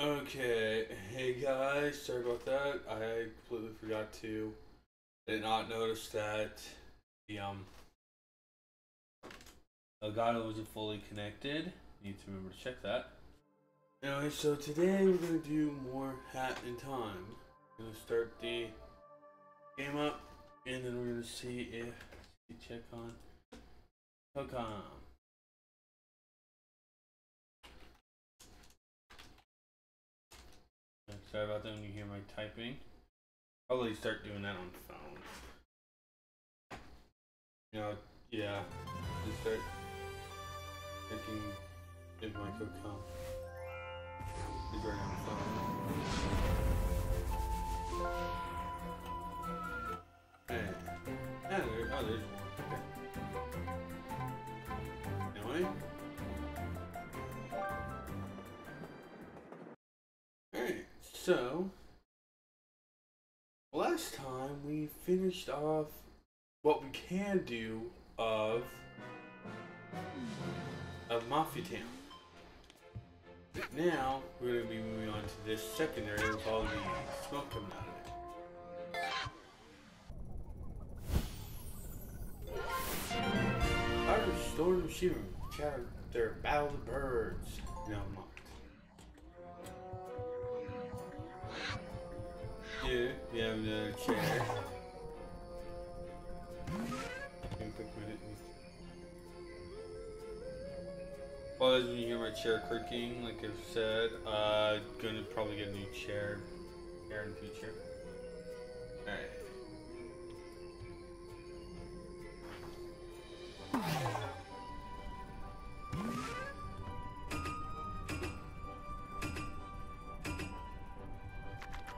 Okay, hey guys, sorry about that. I completely forgot to, did not notice that the Elgato wasn't fully connected. Need to remember to check that. Anyway, so today we're gonna do more Hat in Time. We're gonna start the game up, and then we're gonna see if we check on Hook-on. Sorry about that when you hear my typing. Probably start doing that on the phone. You know, yeah. Just start thinking if my cook come. It's right on the phone. Hey. Yeah, there's one. Okay. Anyway. So, last time we finished off what we can do of Mafia Town. Now, we're going to be moving on to this secondary with all the smoke coming out of it. I restored the machine room. They're Battle of the Birds. No, I'm not. Yeah, we have another chair. Well, as you hear my chair creaking, like I've said, gonna probably get a new chair in the future. Alright.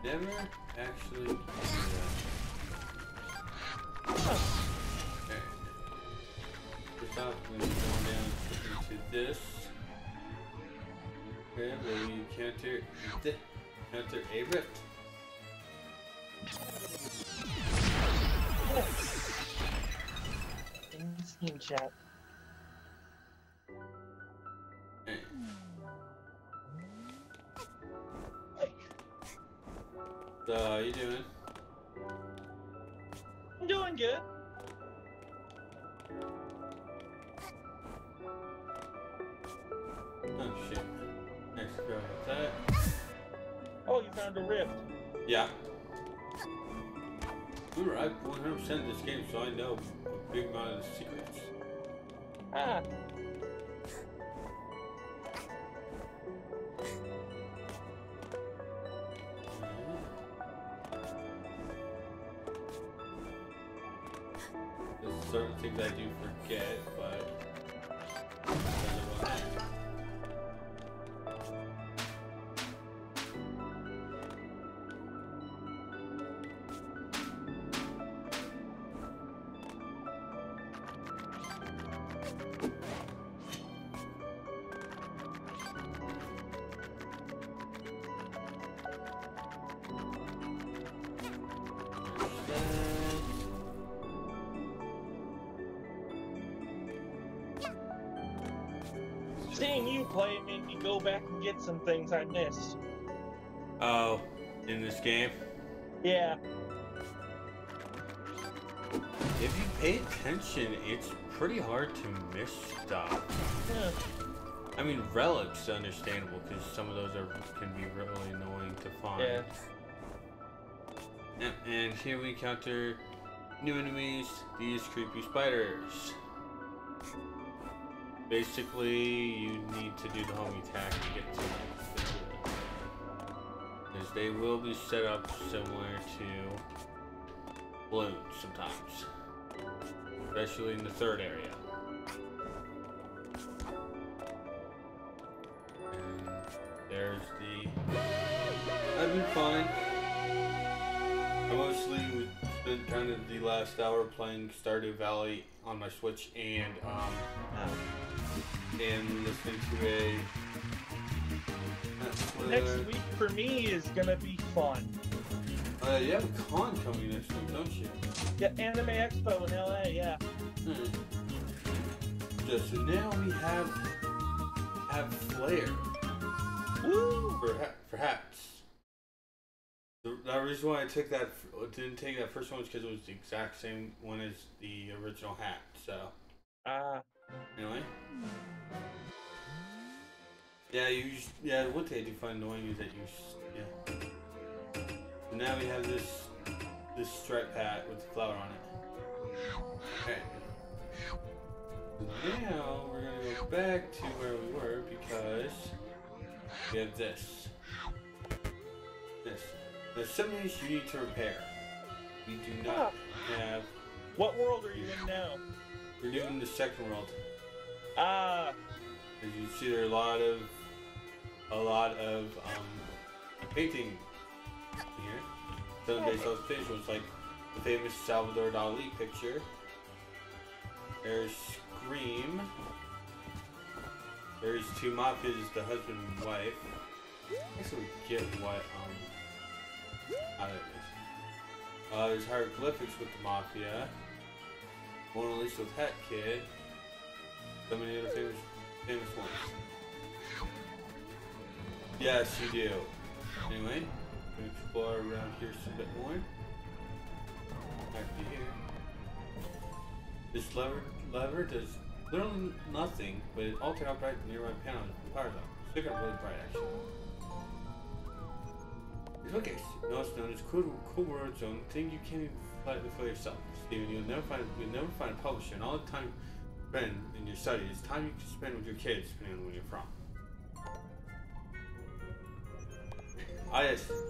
Never actually do that. Okay. First off, we're going down to this. Okay, maybe you counter a rift. Insane chat. So, how you doing? I'm doing good. Oh shit. Next go with that. Oh, you found a rift. Yeah. We were at 100% this game, so I know a big amount of the secrets. Ah. Certain things I do forget, but seeing you play made me go back and get some things I missed. Oh, in this game? Yeah. If you pay attention, it's pretty hard to miss stuff. Yeah. I mean, relics are understandable because some of those can be really annoying to find. Yeah. And here we encounter new enemies, these creepy spiders. Basically, you need to do the homing attack to get to them. Because they will be set up similar to balloons sometimes. Especially in the third area. And there's the... I've been fine. I mostly spent kind of the last hour playing Stardew Valley on my Switch and, and listen to a... Next week for me is gonna be fun. You have a con coming next week, don't you? Yeah, Anime Expo in LA, yeah. So now we have Flare. Woo! Perhaps. The reason why I took that, didn't take that first one was because it was the exact same one as the original hat, so. Anyway. Yeah, what they do find annoying is that yeah. So now we have this striped hat with the flower on it. Okay. Now we're gonna go back to where we were because we have this. There's some things you need to repair. We do not have. What world are you in now? We're doing the second world. As you see, there are a lot of painting here. Some based on facials, like the famous Salvador Dali picture. There's Scream. There's two mafias, the husband and wife. I guess we get what out of this. There's hieroglyphics with the mafia. Mona Lisa with Hat Kid. So many other famous ones. Yes, you do. Anyway, we explore around here some bit more. Back to here. This lever does literally nothing, but it alters how bright the nearby panel is. Power level. Stick up really bright, actually. It's okay. No, it's known as Cool World Zone. Thing you can't even find for yourself, Steven. You'll never find a publisher, and all the time you spend in your study is time you can spend with your kids, depending on where you're from.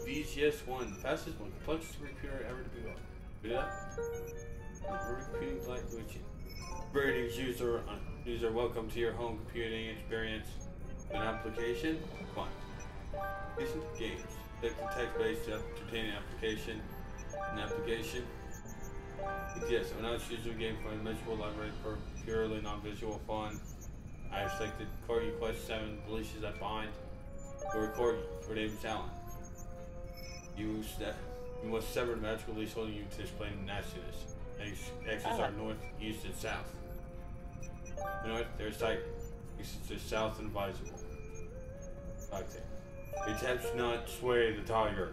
VGS1, the fastest one, complexest computer ever to be built. Read that? Computing like glitching. Greetings, user. Welcome to your home computing experience. An application? Fun. Listen to games. Click the text based to obtain an application. Yes, I'm not using a game for a visual library for purely non-visual fun. I have selected Corgi Quest 7, the leashes I find. Or Corgi, for name's Alan. You must sever the magical leash holding you to display nastiness. Exits are north, east, and south. North, there's sight. Exits are south and visible. Right there. Attempts not sway the tiger.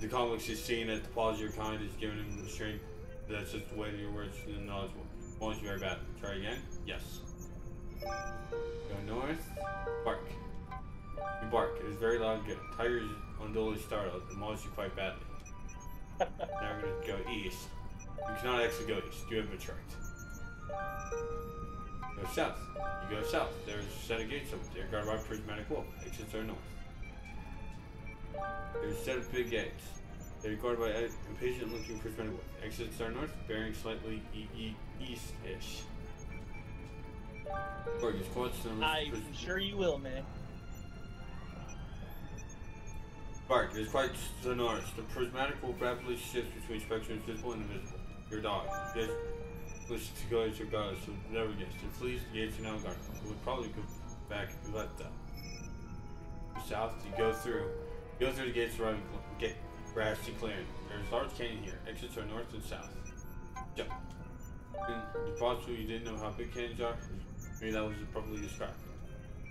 The complex is seen at the pause your kind is given him the strength. That's just the way your words are knowledgeable. Once you are bad. Try again? Yes. Go north. Bark. You bark. It is very loud and good. Tiger is unduly startled and mauls you quite badly. Now we're going to go east. You cannot actually go east. You have been tricked. Go south. You go south. There's a set of gates over there guarded by a prismatic wolf. Exits are north. There's a set of big gates. They're guarded by an impatient-looking prismatic wolf. Exits are north, bearing slightly east-ish. I'm sure you will, man. Bark is quite sonorous. The prismatic will rapidly shift between spectrums visible and invisible. Your dog. Yes. Listen to go as your goddess, so never guessed. It flees the gates and now guard. It would probably go back if you let them. South, you go through. You go through the gates, arriving get grassy clearing. There's a large canyon here. Exits are north and south. Jump. And it's possible you didn't know how big canyons are. Maybe that was properly described.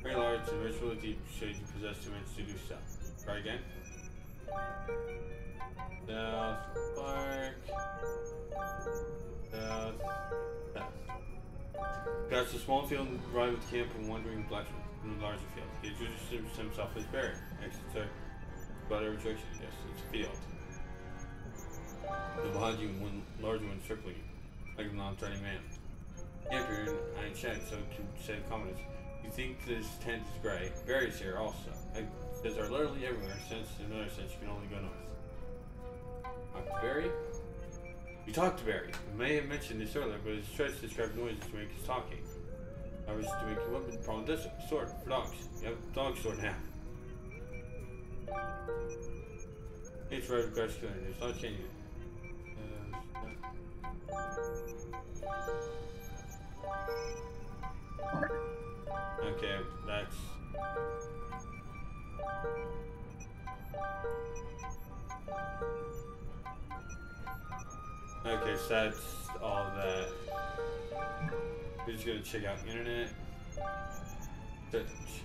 Very large and virtually deep, shades you possess dimensions to do so. Try again. South Park. South. Got the small field ride with camp and wandering blacksmith in the larger field. He introduces himself as Barry. Exits are about every direction. Yes, it's a field. And behind you, one larger one circling you, like a non-threatening man. Campier and I chat, so to save comments. You think this tent is gray? Barry's here also. These are literally everywhere, since in another sense you can only go north. Talk to Barry? You talk to Barry. I may have mentioned this earlier, but it's tries to describe noises to make his talking. I was to make a weapon from this sword for dogs. You have a dog sword now. It's right of grass killing, there's not changing. Okay, that's okay, so that's all that. We're just gonna check out the internet. Search.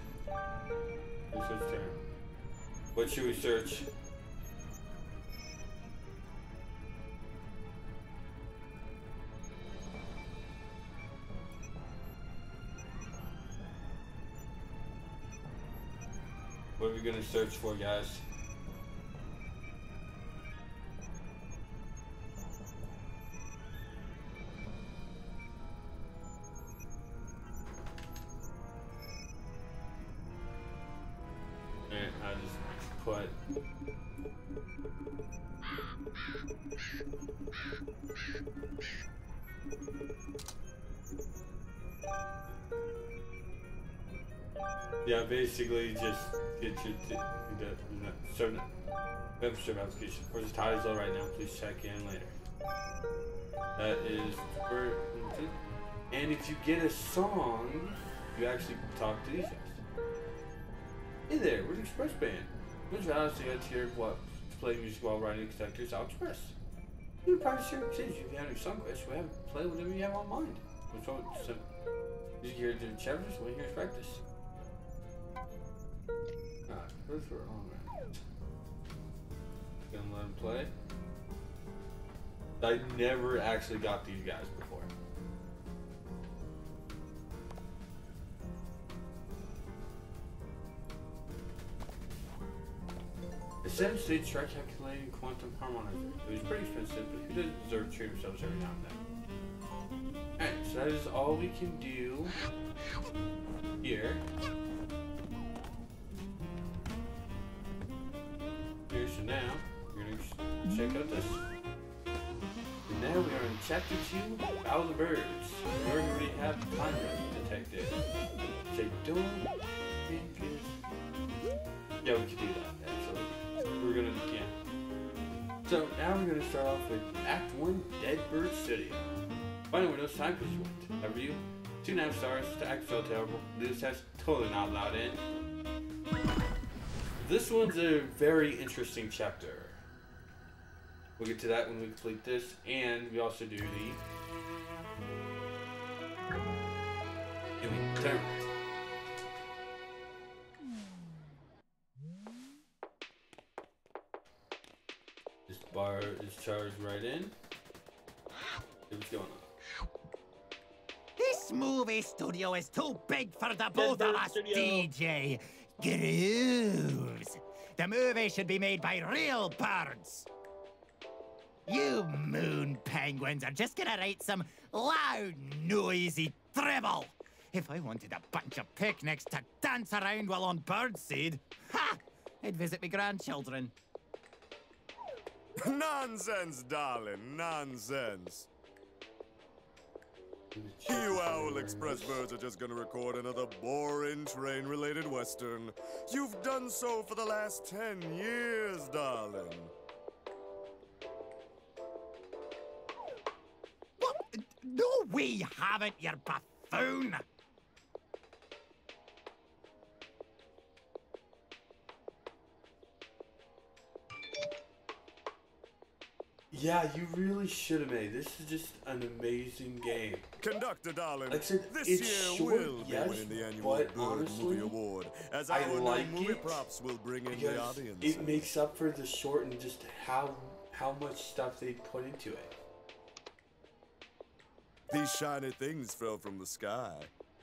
It's his turn. What should we search? What are we gonna search for, guys? Yeah, basically just get your certain membership application. For the titles all right now, please check in later. That is for, and if you get a song, you actually talk to these guys. Hey there, we're the Express Band. Mr. Alice, you got to hear what play music while riding the conductors out Express. You can practice your kids. If you have any song questions, we have to play whatever you have on mind. What's wrong with some music here to the chapters when here's practice. Alright, those were on right. Gonna let him play. I never actually got these guys before. Essentially, try calculating quantum harmonizer. It was pretty expensive, but who doesn't deserve to treat themselves every now and then? Alright, so that is all we can do here. So now, we're going to check out this. And now we are in Chapter 2, Battle of the Birds. We already have the time detected. Check door. Yeah, we can do that, actually. We're going to, yeah. So now we're going to start off with Act 1, Dead Bird Studio. Finally, where those time pieces went. Have you? 2.5 stars to act so terrible. This has totally not allowed in. This one's a very interesting chapter. We'll get to that when we complete this, and we also do the tournament. This bar is charged right in. What's going on? This movie studio is too big for the both of us, DJ Grooves. The movie should be made by real birds. You moon penguins are just gonna write some loud, noisy drivel. If I wanted a bunch of picnics to dance around while on birdseed, ha! I'd visit my grandchildren. Nonsense, darling, nonsense. You Owl Express birds are just gonna record another boring train-related western. You've done so for the last 10 years, darling. What? No, we haven't, you buffoon! Yeah, you really should have made. This is just an amazing game. Conductor, darling, like I said, this year will be winning the annual Bird Movie Award, as I like movie props will bring in the audience. It makes up for the short and just how much stuff they put into it. These shiny things fell from the sky.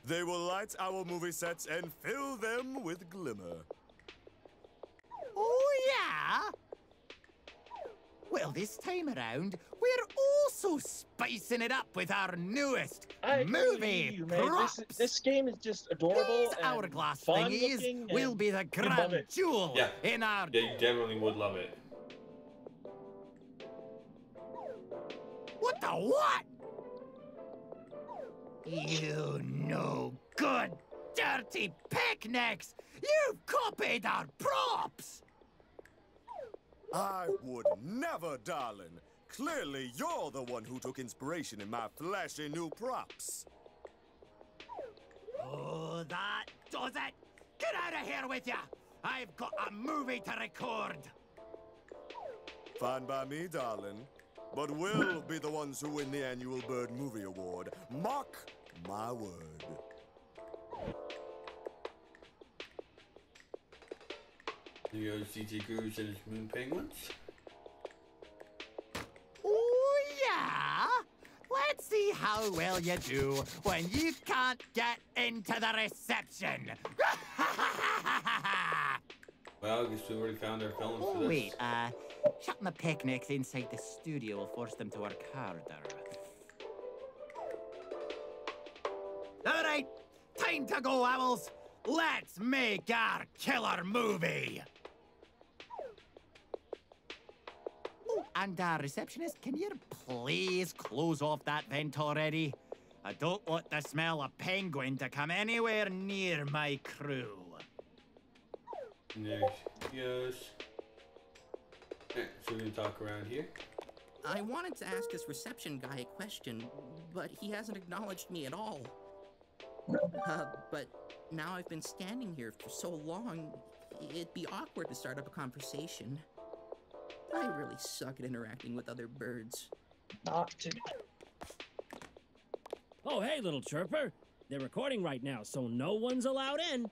They will light our movie sets and fill them with glimmer. Oh yeah. Well, this time around, we're also spicing it up with our newest movie props. This game is just adorable. These hourglass thingies will be the grand jewel in our... Yeah, you definitely would love it. What the what? You no good, dirty picnics! You've copied our props! I would never, darling. Clearly, you're the one who took inspiration in my flashy new props. Oh, that does it. Get out of here with you. I've got a movie to record. Fine by me, darling. But we'll be the ones who win the annual Bird Movie Award. Mark my word. Here goes DJ Grooves and his moon penguins. Oh yeah! Let's see how well you do when you can't get into the reception. Well, I guess we already found our felons for this. Wait, shut my picnics inside the studio will force them to work harder. All right, time to go, owls. Let's make our killer movie. And receptionist, can you please close off that vent already? I don't want the smell of penguin to come anywhere near my crew. There she goes. Right, so we're gonna talk around here. I wanted to ask this reception guy a question, but he hasn't acknowledged me at all. But now I've been standing here for so long, it'd be awkward to start up a conversation. I really suck at interacting with other birds. Oh, hey, little chirper. They're recording right now, so no one's allowed in.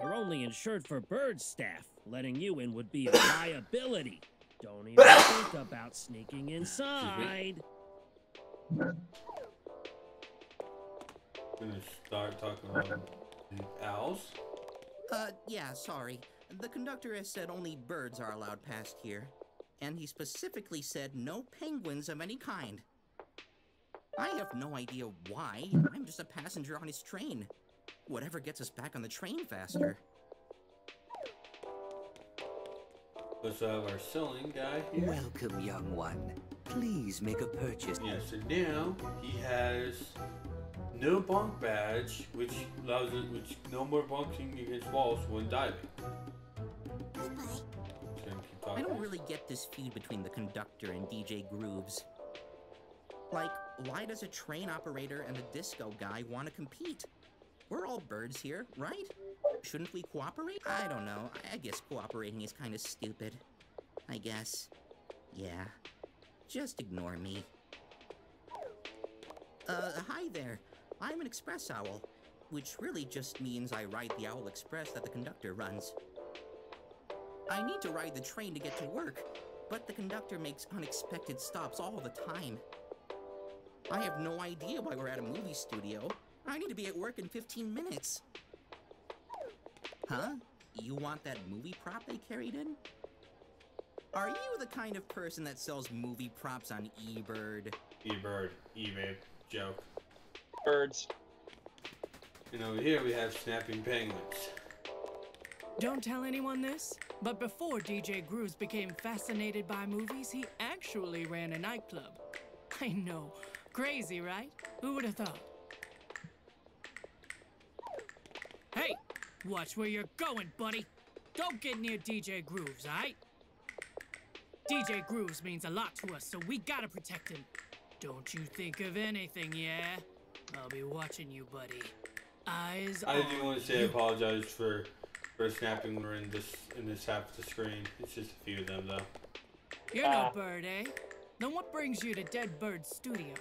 We're only insured for bird staff. Letting you in would be a liability. Don't even think about sneaking inside. Gonna start talking about the owls? Yeah, sorry. The conductor has said only birds are allowed past here. And he specifically said no penguins of any kind. I have no idea why. I'm just a passenger on his train. Whatever gets us back on the train faster. Let's have our selling guy here. Welcome, young one. Please make a purchase. Yeah, so now he has no bunk badge, which allows it, which no more bunking against walls when diving. I don't really get this feud between the conductor and DJ Grooves. Like, why does a train operator and a disco guy want to compete? We're all birds here, right? Shouldn't we cooperate? I don't know. I guess cooperating is kind of stupid. I guess. Yeah. Just ignore me. Hi there. I'm an express owl, which really just means I ride the Owl Express that the conductor runs. I need to ride the train to get to work, but the conductor makes unexpected stops all the time. I have no idea why we're at a movie studio. I need to be at work in 15 minutes. Huh? You want that movie prop they carried in? Are you the kind of person that sells movie props on eBird? eBird. eBay. Joke. Birds. And over here we have snapping penguins. Don't tell anyone this, but before DJ Grooves became fascinated by movies, he actually ran a nightclub. I know. Crazy, right? Who would have thought? Hey, watch where you're going, buddy. Don't get near DJ Grooves, all right? DJ Grooves means a lot to us, so we gotta protect him. Don't you think of anything, yeah? I'll be watching you, buddy. Eyes on you. I do want to say I apologize for snapping when we're in this half of the screen. It's just a few of them, though. You're no bird, eh? Then what brings you to Dead Bird Studio?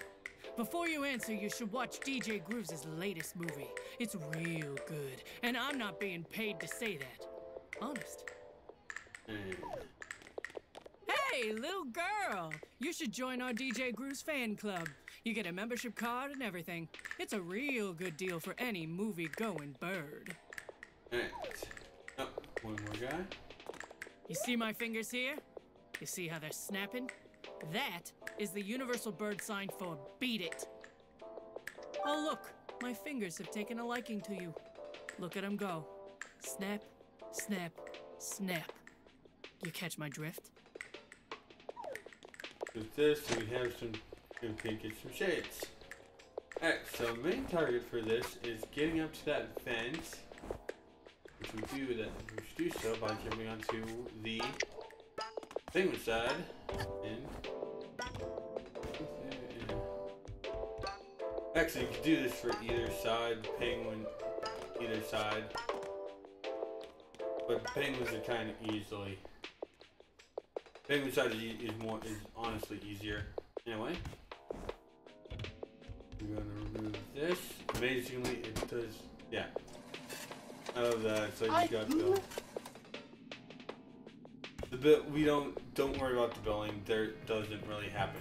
Before you answer, you should watch DJ Grooves' latest movie. It's real good, and I'm not being paid to say that. Honest. Hey, little girl! You should join our DJ Grooves fan club. You get a membership card and everything. It's a real good deal for any movie-going bird. Alright. Oh, one more guy. You see my fingers here? You see how they're snapping? That is the universal bird sign for beat it. Oh, look, my fingers have taken a liking to you. Look at them go. Snap, snap, snap. You catch my drift? With this, we have some, we can get some shades. Alright, so main target for this is getting up to that fence, which we do that. We do so by jumping onto the penguin side and actually, you can do this for either side, penguin, either side. But penguins are kind of easily. Penguin side is honestly easier. Anyway, we're gonna remove this. Amazingly, it does. Yeah. I love that. It's like you got the Don't worry about the billing. There doesn't really happen.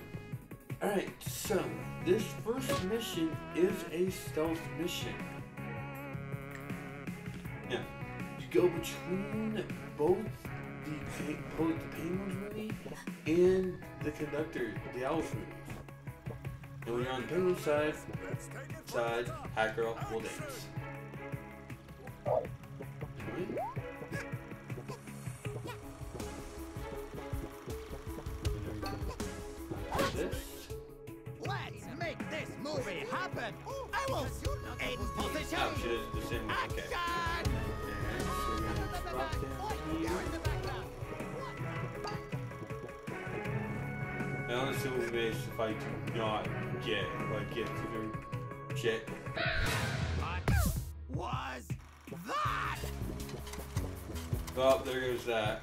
Alright, so this first mission is a stealth mission. Now, you go between both the Penguins movie and the Conductor, the Owls movie. And when you're on the Penguins side, Hat Girl will dance. Happen. I will soon in position. Oh, she did the same. Action! Okay. And honestly, we'll be amazed if I do not get like get through shit. What was that? Oh, there goes that.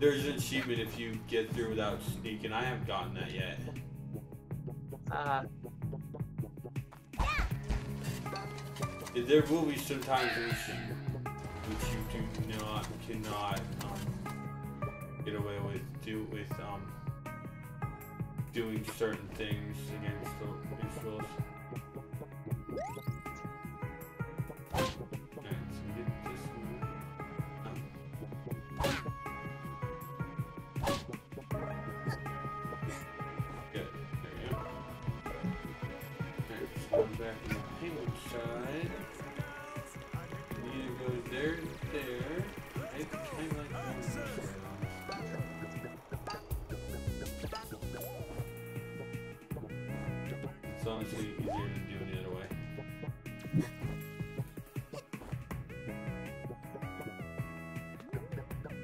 There's an achievement if you get through without sneaking. I haven't gotten that yet. There will be some times which you do not get away with doing certain things against the rules. Okay, so we get this one. Good, there we go. Okay, so I'm back on the penguin side. There, I kind of like that. It's honestly easier to do it the other way.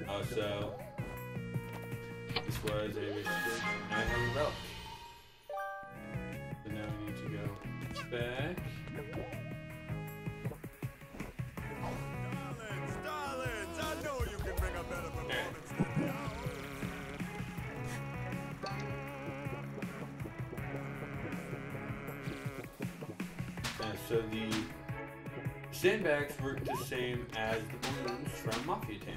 Also, this was a wish for $900. So now we need to go back. So the sandbags work the same as the balloons from Mafia Town.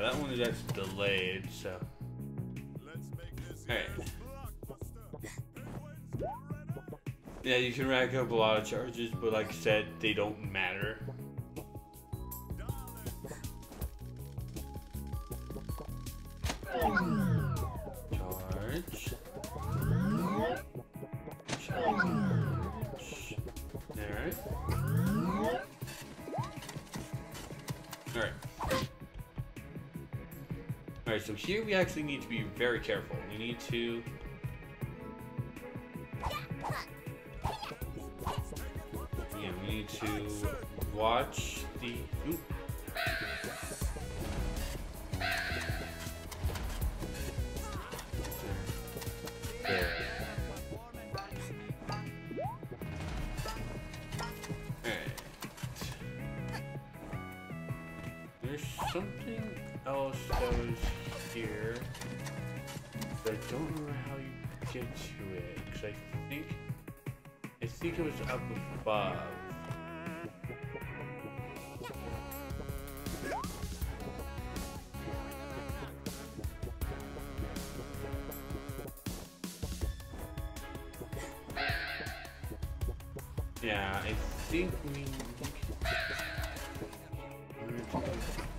That one is actually delayed, so. Alright. Yeah, you can rack up a lot of charges, but like I said, they don't matter. Charge. Alright. Alright. Alright, so here we actually need to be very careful. We need to... Yeah, we need to watch the... Ooh. There. Alright. There's something else that was... here, but I don't remember how you get to it, because I think it was up above. Yeah, I think we need to do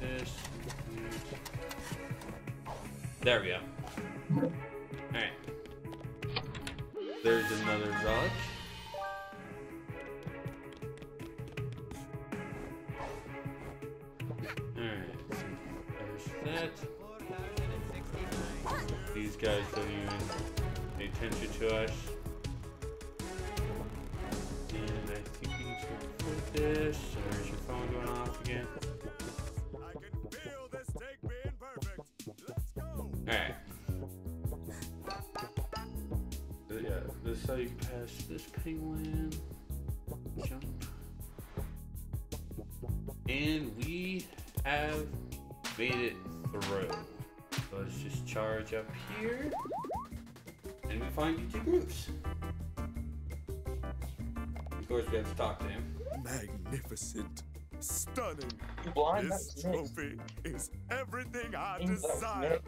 this. There we go. Alright. There's another relic. Alright. There's that. These guys don't even pay attention to us. And I think this. There's your phone going off again. I can feel this take being perfect. Let's go. Alright. So yeah, this is how you pass this penguin. Jump. And we have made it through. So let's just charge up here. And we find DJ Grooves. Of course, we have to talk to him. Magnificent. Stunning. Blind, this trophy is everything I desire.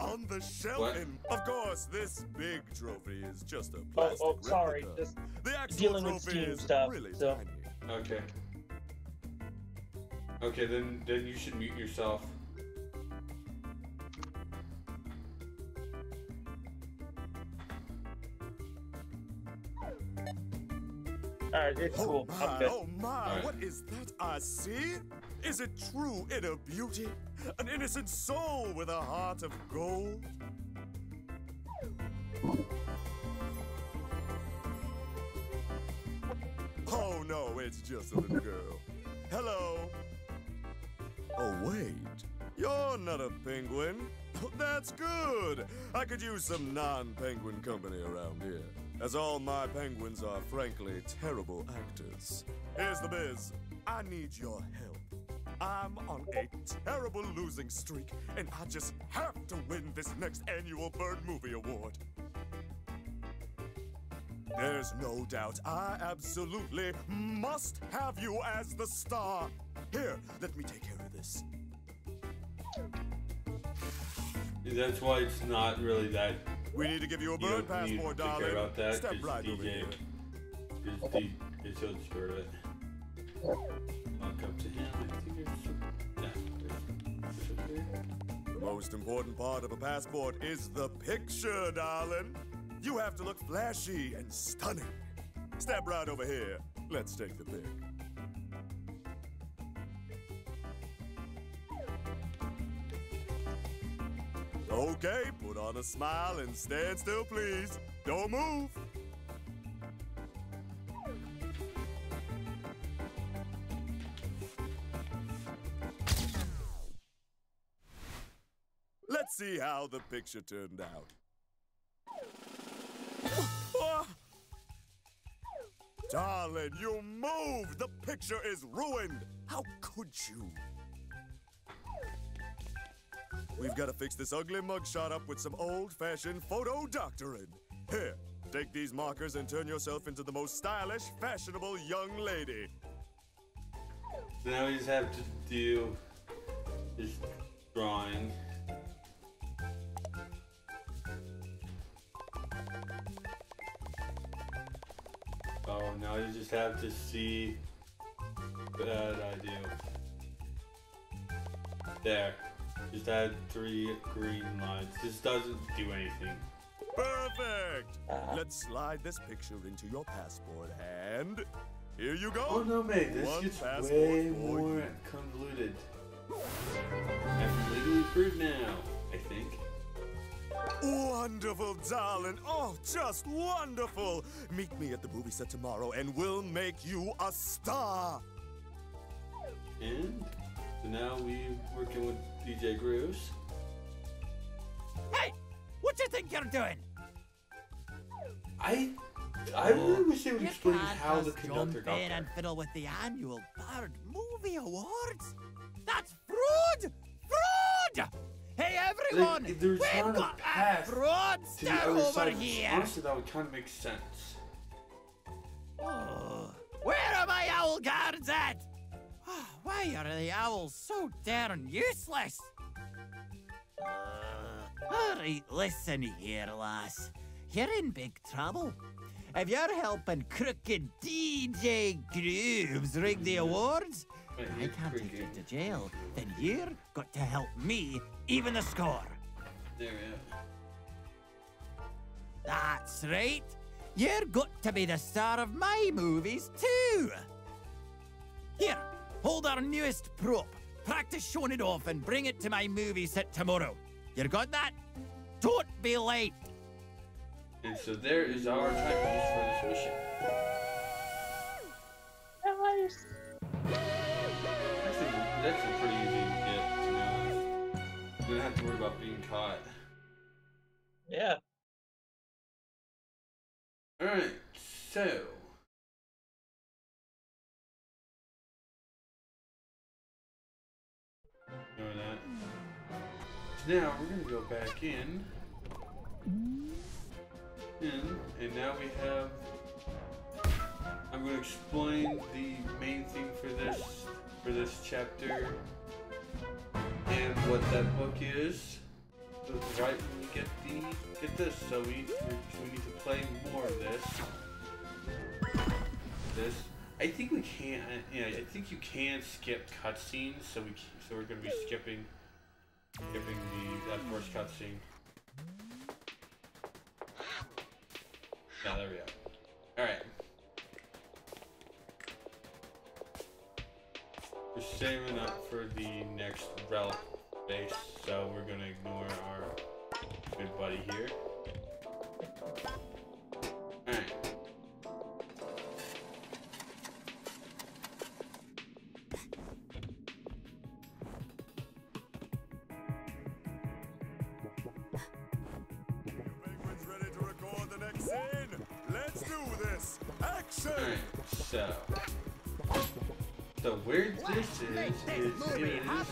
On the shelf, what? And of course, this big trophy is just a plastic replica. Sorry. Just the actual dealing with Steam stuff. Really so. Tiny. Okay. Okay, then you should mute yourself. Alright, it's cool. I'm good. Oh my, right. What is that I see? Is it true inner beauty? An innocent soul with a heart of gold? Oh no, it's just a little girl. Hello. Oh wait, you're not a penguin. That's good. I could use some non-penguin company around here, as all my penguins are frankly terrible actors. Here's the biz. I need your help. I'm on a terrible losing streak, and I just have to win this next annual Bird Movie Award. There's no doubt I absolutely must have you as the star. Here, let me take care of this. That's why it's not really that... We need to give you a bird passport, darling. About that. Step right over here. It's on spirit. Walk up to him. I think it's... The most important part of a passport is the picture, darling. You have to look flashy and stunning. Step right over here. Let's take the pic. Okay, put on a smile and stand still, please. Don't move. Let's see how the picture turned out. Darling, you moved! The picture is ruined! How could you? We've got to fix this ugly mugshot up with some old-fashioned photo doctoring. Here, take these markers and turn yourself into the most stylish, fashionable young lady. So now we just have to do this drawing. Oh, now you just have to see that idea. There. Just add 3 green lines. This doesn't do anything. Perfect! Let's slide this picture into your passport, and here you go. Oh no, mate, this gets way more convoluted. I'm legally free now, I think. Wonderful, darling. Oh, just wonderful. Meet me at the movie set tomorrow, and we'll make you a star. And? So now we're working with DJ Grooves. Hey! What you think you're doing? I really wish they would explain how the conductor got there. And fiddle with the annual Bird Movie Awards? That's fraud! Fraud! Hey everyone! We've got a fraud star over here! Honestly, that would kind of make sense. Oh, where are my owl guards at? Why are the owls so darn useless? Alright, listen here, lass. You're in big trouble. If you're helping crooked DJ Grooves rig the awards, and I can't take you to jail, then you're got to help me even the score. There we are. That's right. You're got to be the star of my movies, too. Here. Hold our newest prop, practice showing it off, and bring it to my movie set tomorrow. You got that? Don't be late! And so there is our time for this mission. years. That's a pretty easy get, to be honest. You don't have to worry about being caught. Yeah. Alright, so... doing that. Now we're gonna go back in. And now we have... I'm gonna explain the main thing for this chapter and what that book is. So right when we get the this, so we need to play more of this. I think we can't. Yeah, I think you can skip cutscenes. So we're gonna be skipping that first cutscene. Now there we go. All right. We're saving up for the next relic base, so we're gonna ignore our good buddy here. Alright. Penguins ready to record the next scene? Let's do this! Action! Alright, so... so where this is it is about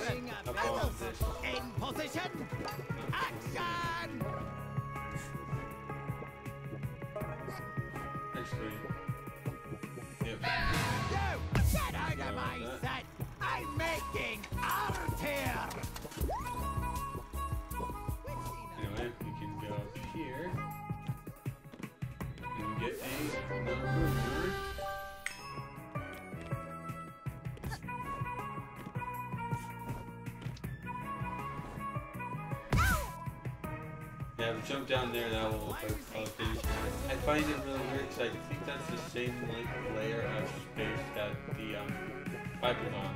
this. In position, action! Actually, yep. You get out of my sight! I'm making art here! Anyway, we can go up here and get another mover. Yeah, we jump down there, that will finish. I find it really weird because I think that's the same like layer of space that the pipe is on.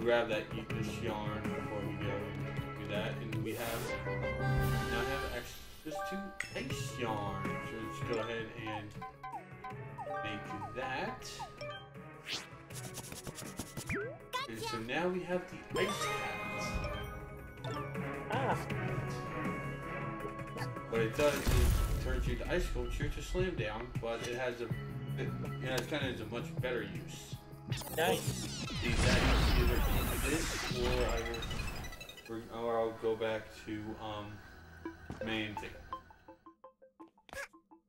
Grab that, eat this yarn before we go and do that, and we have now have access to ice yarn, so let's go ahead and make that. And so now we have the ice hats. What it does is it turns you into ice sculpture to slam down, but it has a much better use. Nice. Either this or I'll go back to main thing.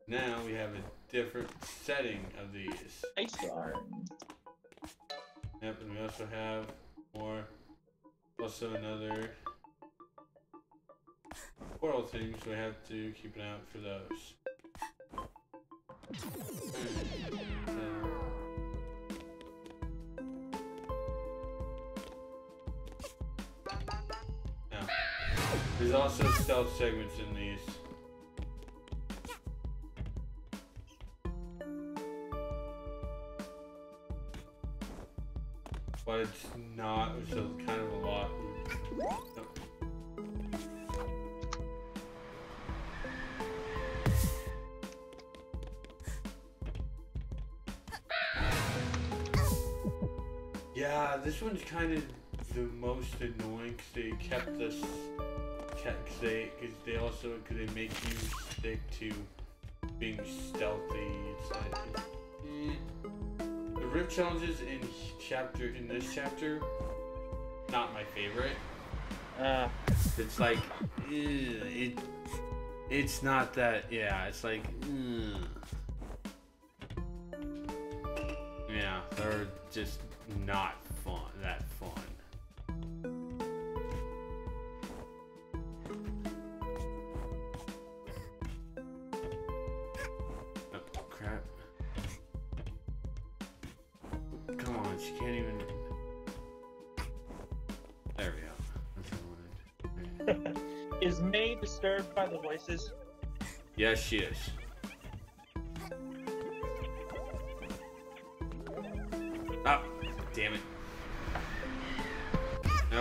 Now we have a different setting of these. Ice yarn. Yep, and we also have more. Also another portal thing, so we have to keep an eye out for those. There's also stealth segments in these. But it's not, so it's kind of a lot. No. Yeah, this one's kind of the most annoying because they kept this. Because they make you stick to being stealthy. It's like the rip challenges in this chapter, not my favorite. It's like it's not that. Yeah, it's like yeah, they're just not fun. That fun. There we go. Is May disturbed by the voices? Yes, she is. Ah, damn it. I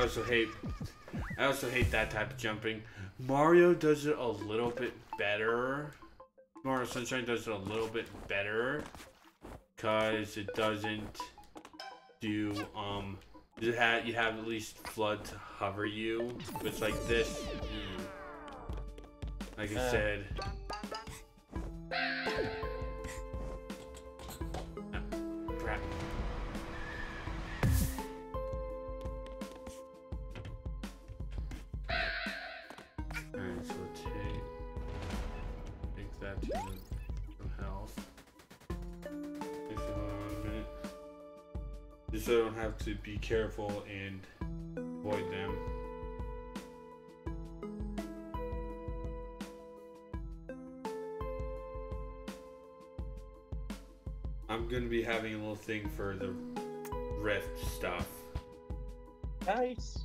also hate that type of jumping. Mario does it a little bit better. Mario Sunshine does it a little bit better. Cause it doesn't do, you have at least flood to hover you. But it's like this. Like I said. Crap. Alright, so take that to some health. Takes a minute. Just so I don't have to be careful and avoid them. Gonna be having a little thing for the rift stuff. Nice.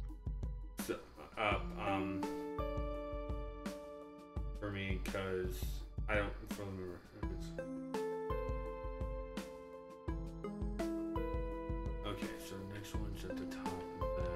So, for me, cause I don't remember. Okay, so the next one's at the top of that.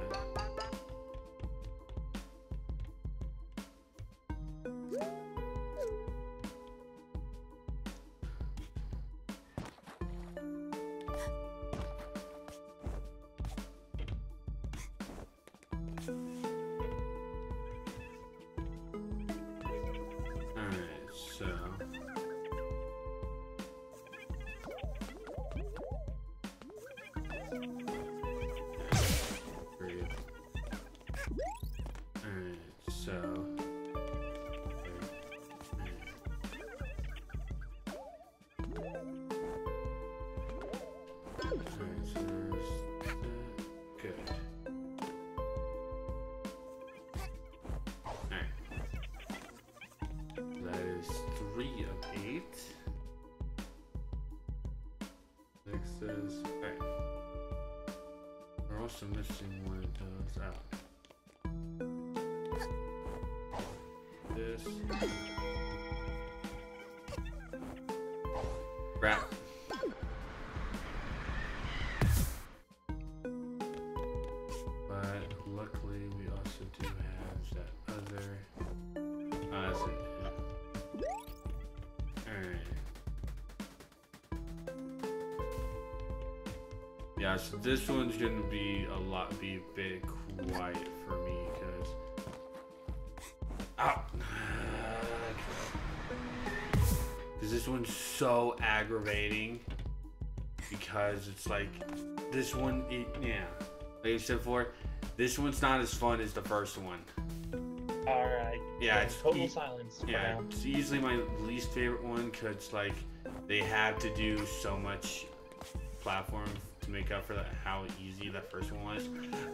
Crap. But luckily we also do have that other. That's it. Alright. Yeah, so this one's gonna be a bit quiet for me because ow! This one's so aggravating because it's like this one, like I said before, this one's not as fun as the first one. All right. Yeah, it's total silence. Yeah, now. It's easily my least favorite one because like they have to do so much platform to make up for that, how easy that first one was.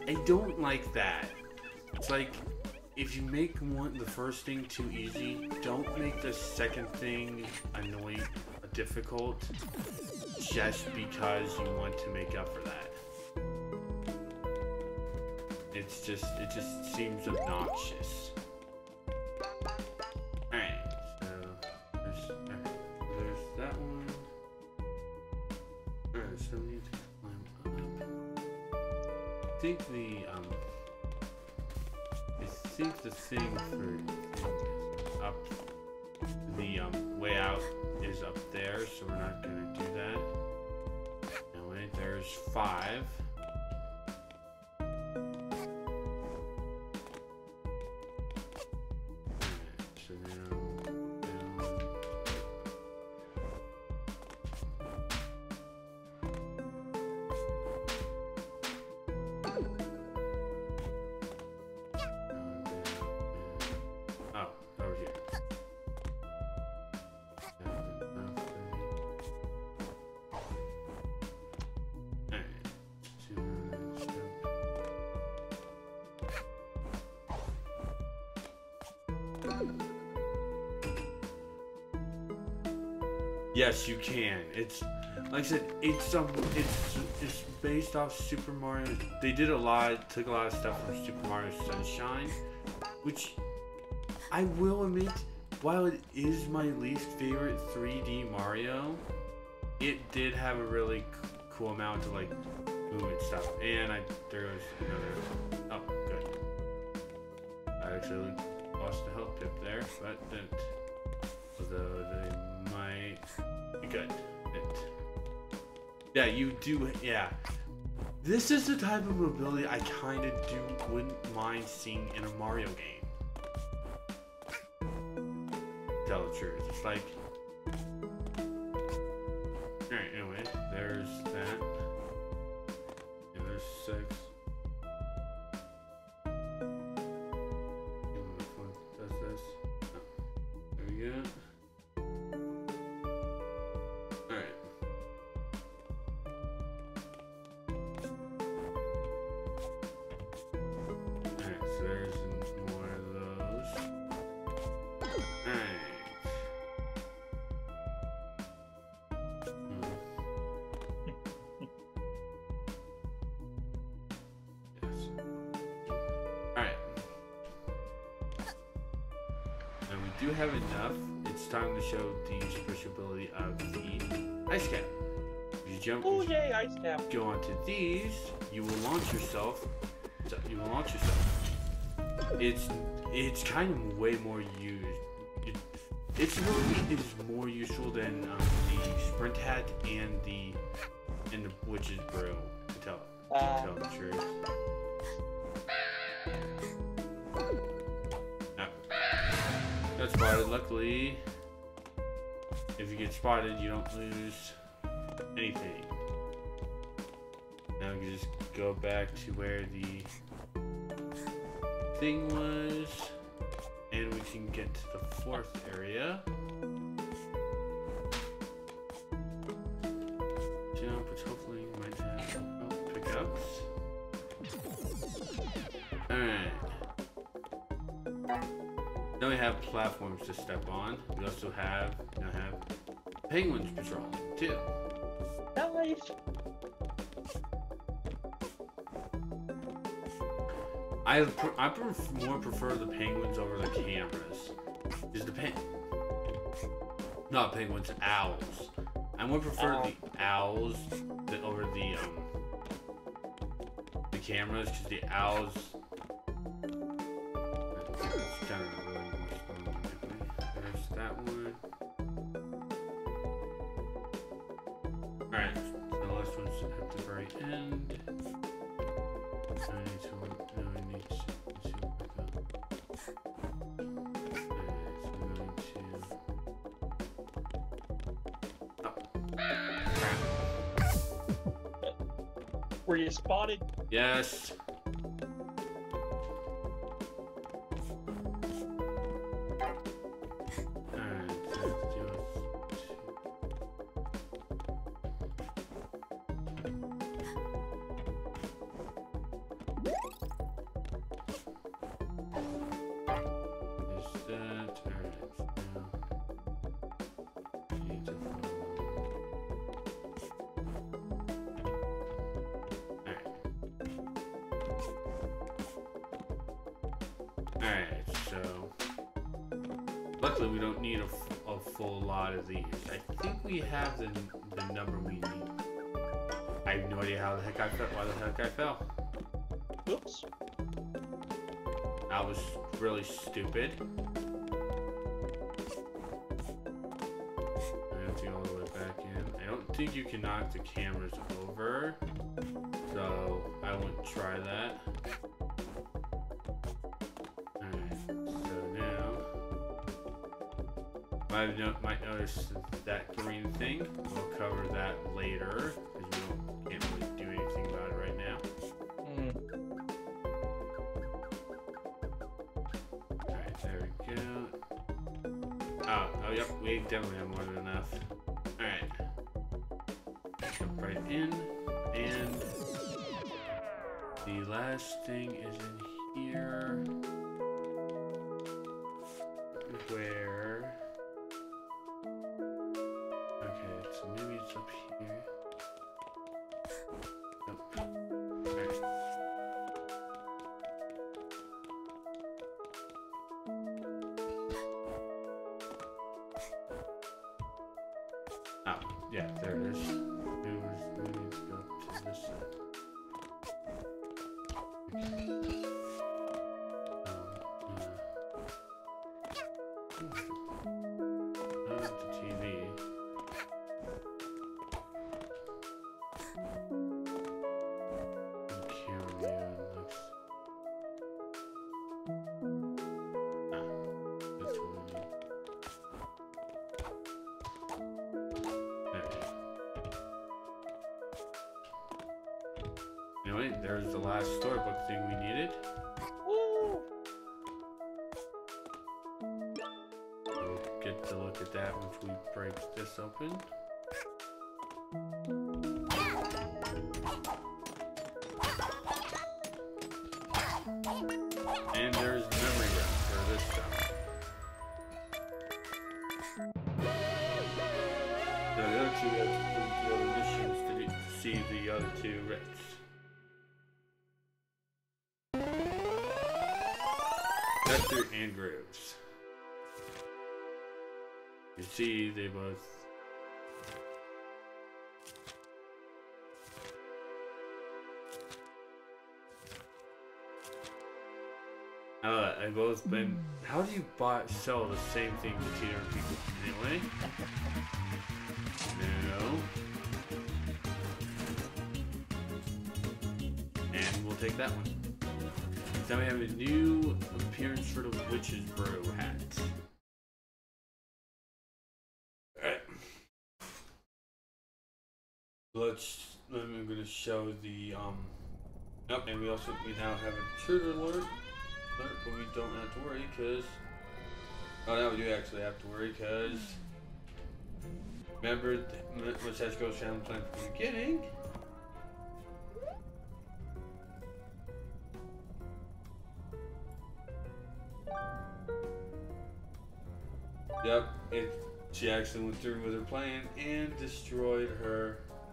I don't like that. It's like, if you make the first thing too easy, don't make the second thing annoying or difficult just because you want to make up for that. It's just, it just seems obnoxious. Alright, so there's that one. Alright, so we need to climb up. I think the, the thing for up the way out is up there, so we're not gonna do that. Now wait, there's 5. Yes, you can. It's like I said, it's based off Super Mario. They did a lot, took a lot of stuff from Super Mario Sunshine, which I will admit, while it is my least favorite 3D Mario, it did have a really cool amount of like movement stuff. And there was another. Oh, good. I actually lost the health tip there, but didn't. Although they might be good. Yeah, you do. Yeah. This is the type of mobility I kind of wouldn't mind seeing in a Mario game. Tell the truth. It's like. Alright, anyway, there's that. And there's 6. Does this? Oh, there we go. Do have enough, it's time to show the pushability of the ice cap. If you jump, oh yay, ice cap. Go onto these, you will launch yourself. So you will launch yourself. It's kind of way more used. It's really is more useful than the sprint hat and the witch's brew. To tell the truth. That's spotted. Luckily, if you get spotted, you don't lose anything. Now you just go back to where the thing was, and we can get to the 4th area. Jump, which hopefully you might have pickups. Alright. Now we have platforms to step on. We also have penguins patrol too. Nice. I more prefer the penguins over the cameras. Not penguins, owls. I more prefer the owls over the cameras, because the owls. It's kind of that one. Alright, so the last one's at the very end. Were you spotted? Yes. Alright, so luckily we don't need a full lot of these. I think we have the number we need. I have no idea how the heck I fell. Why the heck I fell? Oops. I was really stupid. I have to go all the way back in. I don't think you can knock the cameras over, so I won't try that. Might notice that green thing. We'll cover that later, because we can't really do anything about it right now. Alright, there we go. Oh, yep, we definitely have more than enough. Alright. Jump right in, and the last thing is in here. Yeah, there it is. News, go to this side. Okay. There's the last storybook thing we needed. Woo! We'll get to look at that once we break this open. And there's memory room for this stuff. So the other two have to do missions to see the other two wrecks. And Grooves. You see, they both. How do you sell the same thing to two different people anyway? No. And we'll take that one. Now we have a new appearance for the Witch's Brew hat. Alright. I'm gonna show the and we now have an intruder alert, but we don't have to worry because now we do actually have to worry because remember which has ghost sound plan from the beginning. Yep, she actually went through with her plan and destroyed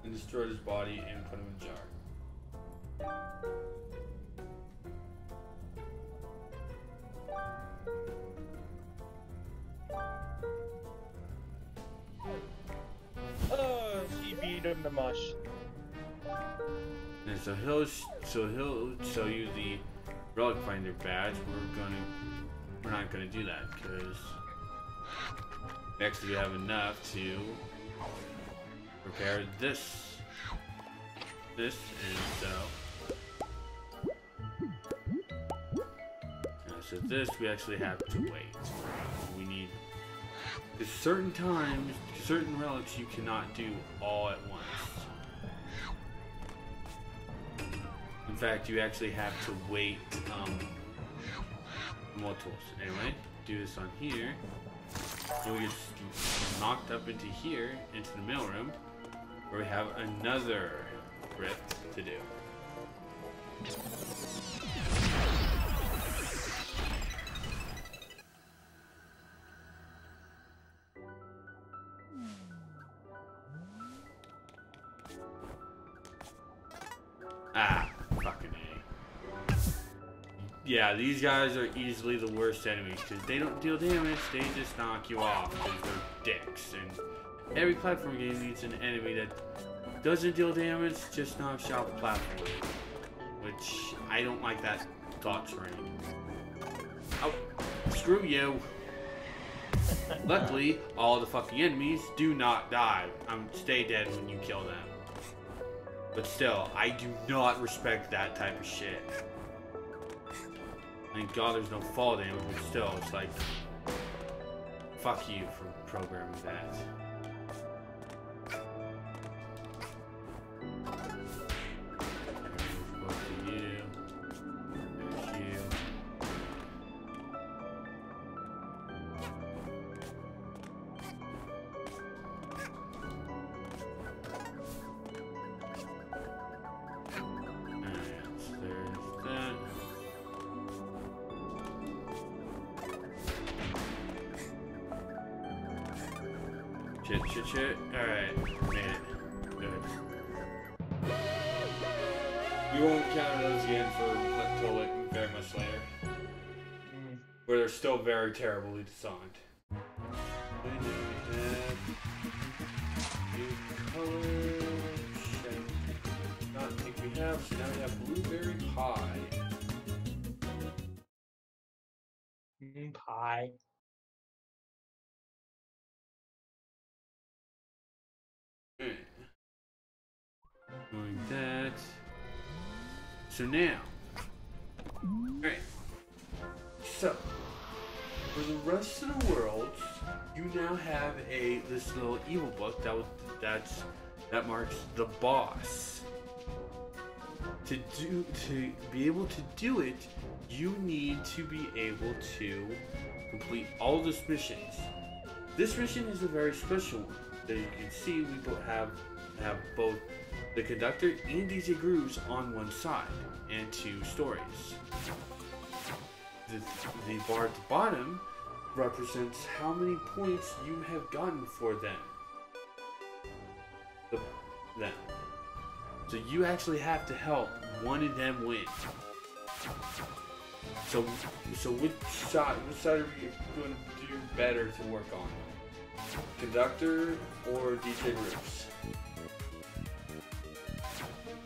his body and put him in a jar. Oh, she beat him to mush. And so he'll show you the relic finder badge. We're not gonna do that because. Next, we have enough to prepare this, and so this we actually have to wait. We need, at certain times, certain relics you cannot do all at once. In fact, you actually have to wait multiples. Anyway, do this on here. And we get knocked up into here, into the mailroom, where we have another rift to do. Ah, fucking A. Yeah, these guys are easily the worst enemies because they don't deal damage, they just knock you off because they're dicks. And every platform game needs an enemy that doesn't deal damage, just knocks you off the platform. Which, I don't like that thought train. Oh, screw you. Luckily, all the fucking enemies do not die. Stay dead when you kill them. But still, I do not respect that type of shit. Thank God there's no fall damage, but still, it's like, fuck you for programming that. Shit. Alright, man. Good. We won't count those again until like very much later. Where they're still very terribly designed. very pie. Pie. Okay. Doing that. So now. Alright. So, for the rest of the world, you now have this little evil book that marks the boss. To be able to do it, you need to be able to complete all those missions. This mission is a very special one. As you can see, we both have both the conductor and DJ Grooves on one side, and two stories. The bar at the bottom represents how many points you have gotten for them. So you actually have to help one of them win. So which side are we going to do better to work on? Conductor or DJ Grooves?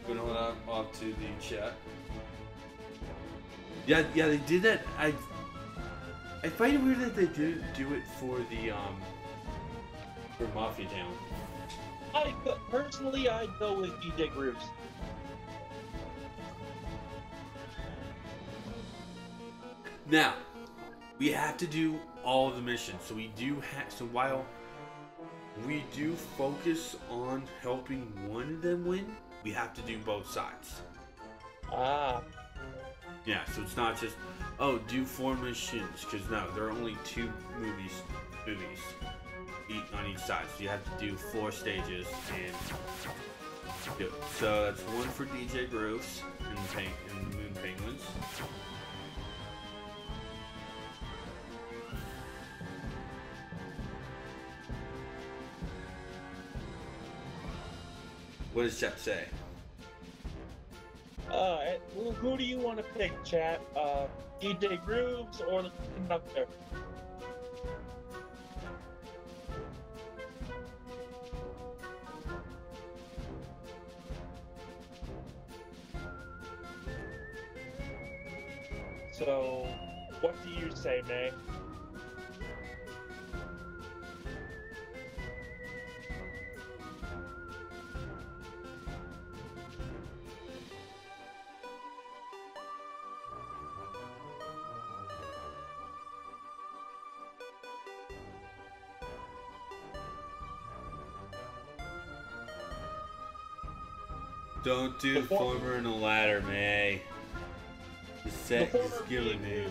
Gonna hold up to the chat. Yeah, they did that. I find it weird that they didn't do it for the for Mafia Town. I'd go with DJ Grooves. Now, we have to do all the missions, so we do have. So while we do focus on helping one of them win, we have to do both sides. Ah. Yeah, so it's not just, oh, do 4 missions, because no, there are only 2 movies on each side, so you have to do 4 stages and do it. So that's 1 for DJ Grooves and the Moon Penguins. What does Chat say? Who do you want to pick, Chat? DJ Grooves or the conductor? So, what do you say, May? Don't do the former and the latter, May. The set is killing me.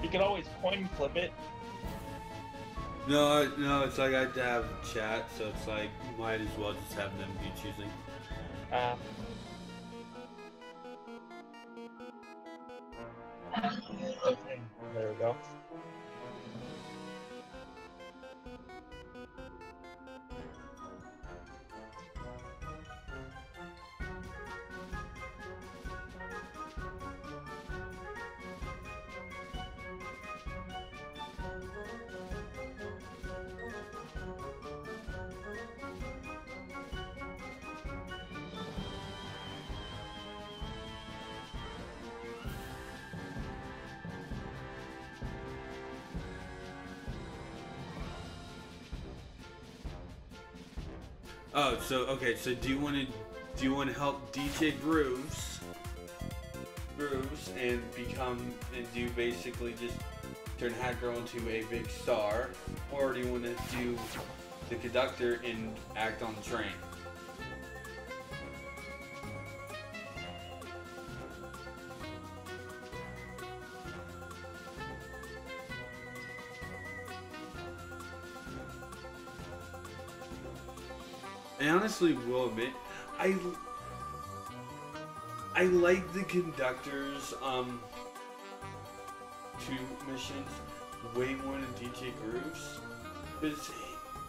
You can always coin flip it. No, it's like I have to have chat, so it's like you might as well just have them be choosing. Okay, there we go. Oh, so okay. So do you want to help DJ Grooves, and do basically just turn Hat Girl into a big star, or do you want to do the conductor and act on the train? I honestly will admit, I like the conductor's two missions way more than DJ Grooves, because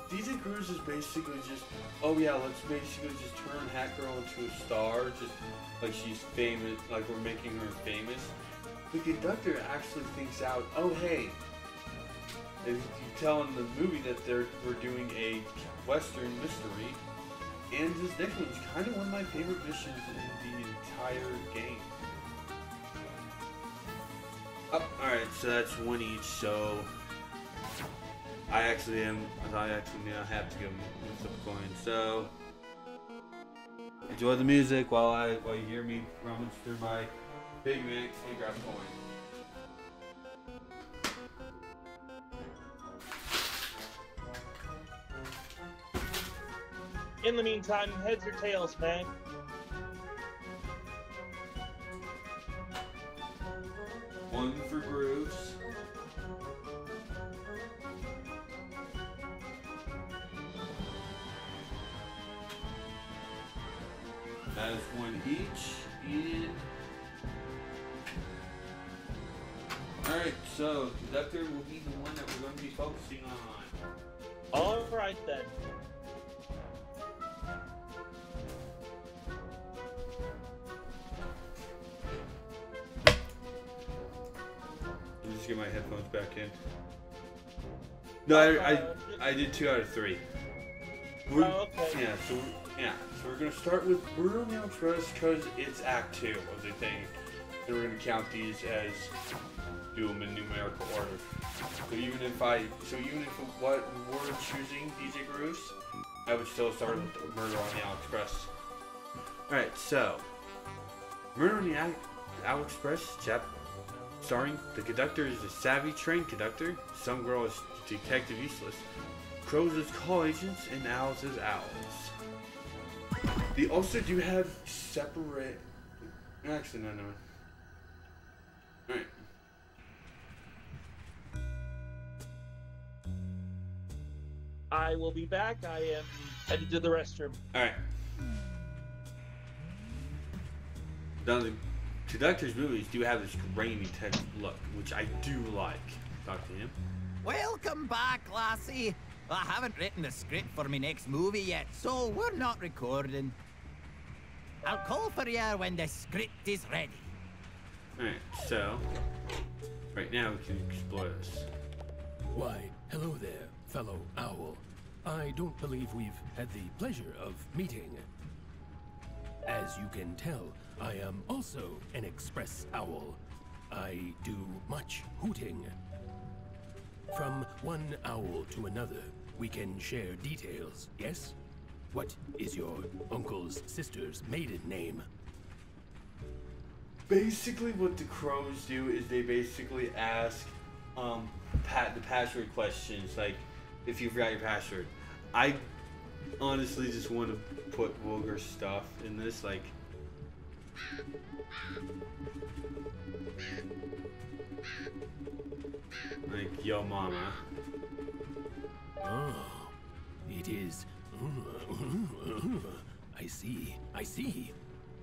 DJ Grooves is basically just, oh yeah, let's basically just turn Hat Girl into a star, just like she's famous, like we're making her famous. The conductor actually thinks out, oh hey, if you tell in the movie that we're doing a Western mystery, and this next one's kind of one of my favorite missions in the entire game. Oh, alright, so that's one each, so I actually now have to give them some coins, so enjoy the music while you hear me rummage through my Big Macs and grab coins. In the meantime, heads or tails, man? One for Grooves. That is one each. And alright, so conductor will be the one that we're going to be focusing on. Alright then. Get my headphones back in. No, I did 2 out of 3. We're, oh, okay. Yeah, so we're gonna start with Murder on the Owl Express because it's Act 2 of the thing, and we're gonna count these as do them in numerical order. So even if what we're choosing DJ Grooves, I would still start with Murder on the Owl Express. All right, so Murder on the Owl Express, chapter. Starring, the conductor is a savvy train conductor, some girl is Detective Useless, crows as call agents, and owls as owls. They also do have separate... Actually, no. Alright. I will be back. I am headed to the restroom. Alright. Done. Conductor's movies do have this grainy type look, which I do like. Talk to him. Welcome back, lassie. I haven't written the script for my next movie yet, so we're not recording. I'll call for you when the script is ready. Alright, so... right now we can explore this. Why, hello there, fellow owl. I don't believe we've had the pleasure of meeting. As you can tell, I am also an express owl. I do much hooting. From one owl to another, we can share details, yes? What is your uncle's sister's maiden name? Basically what the crows do is they basically ask the password questions, like if you forgot your password. I honestly just want to put vulgar stuff in this, like yo mama. Oh, it is. I see.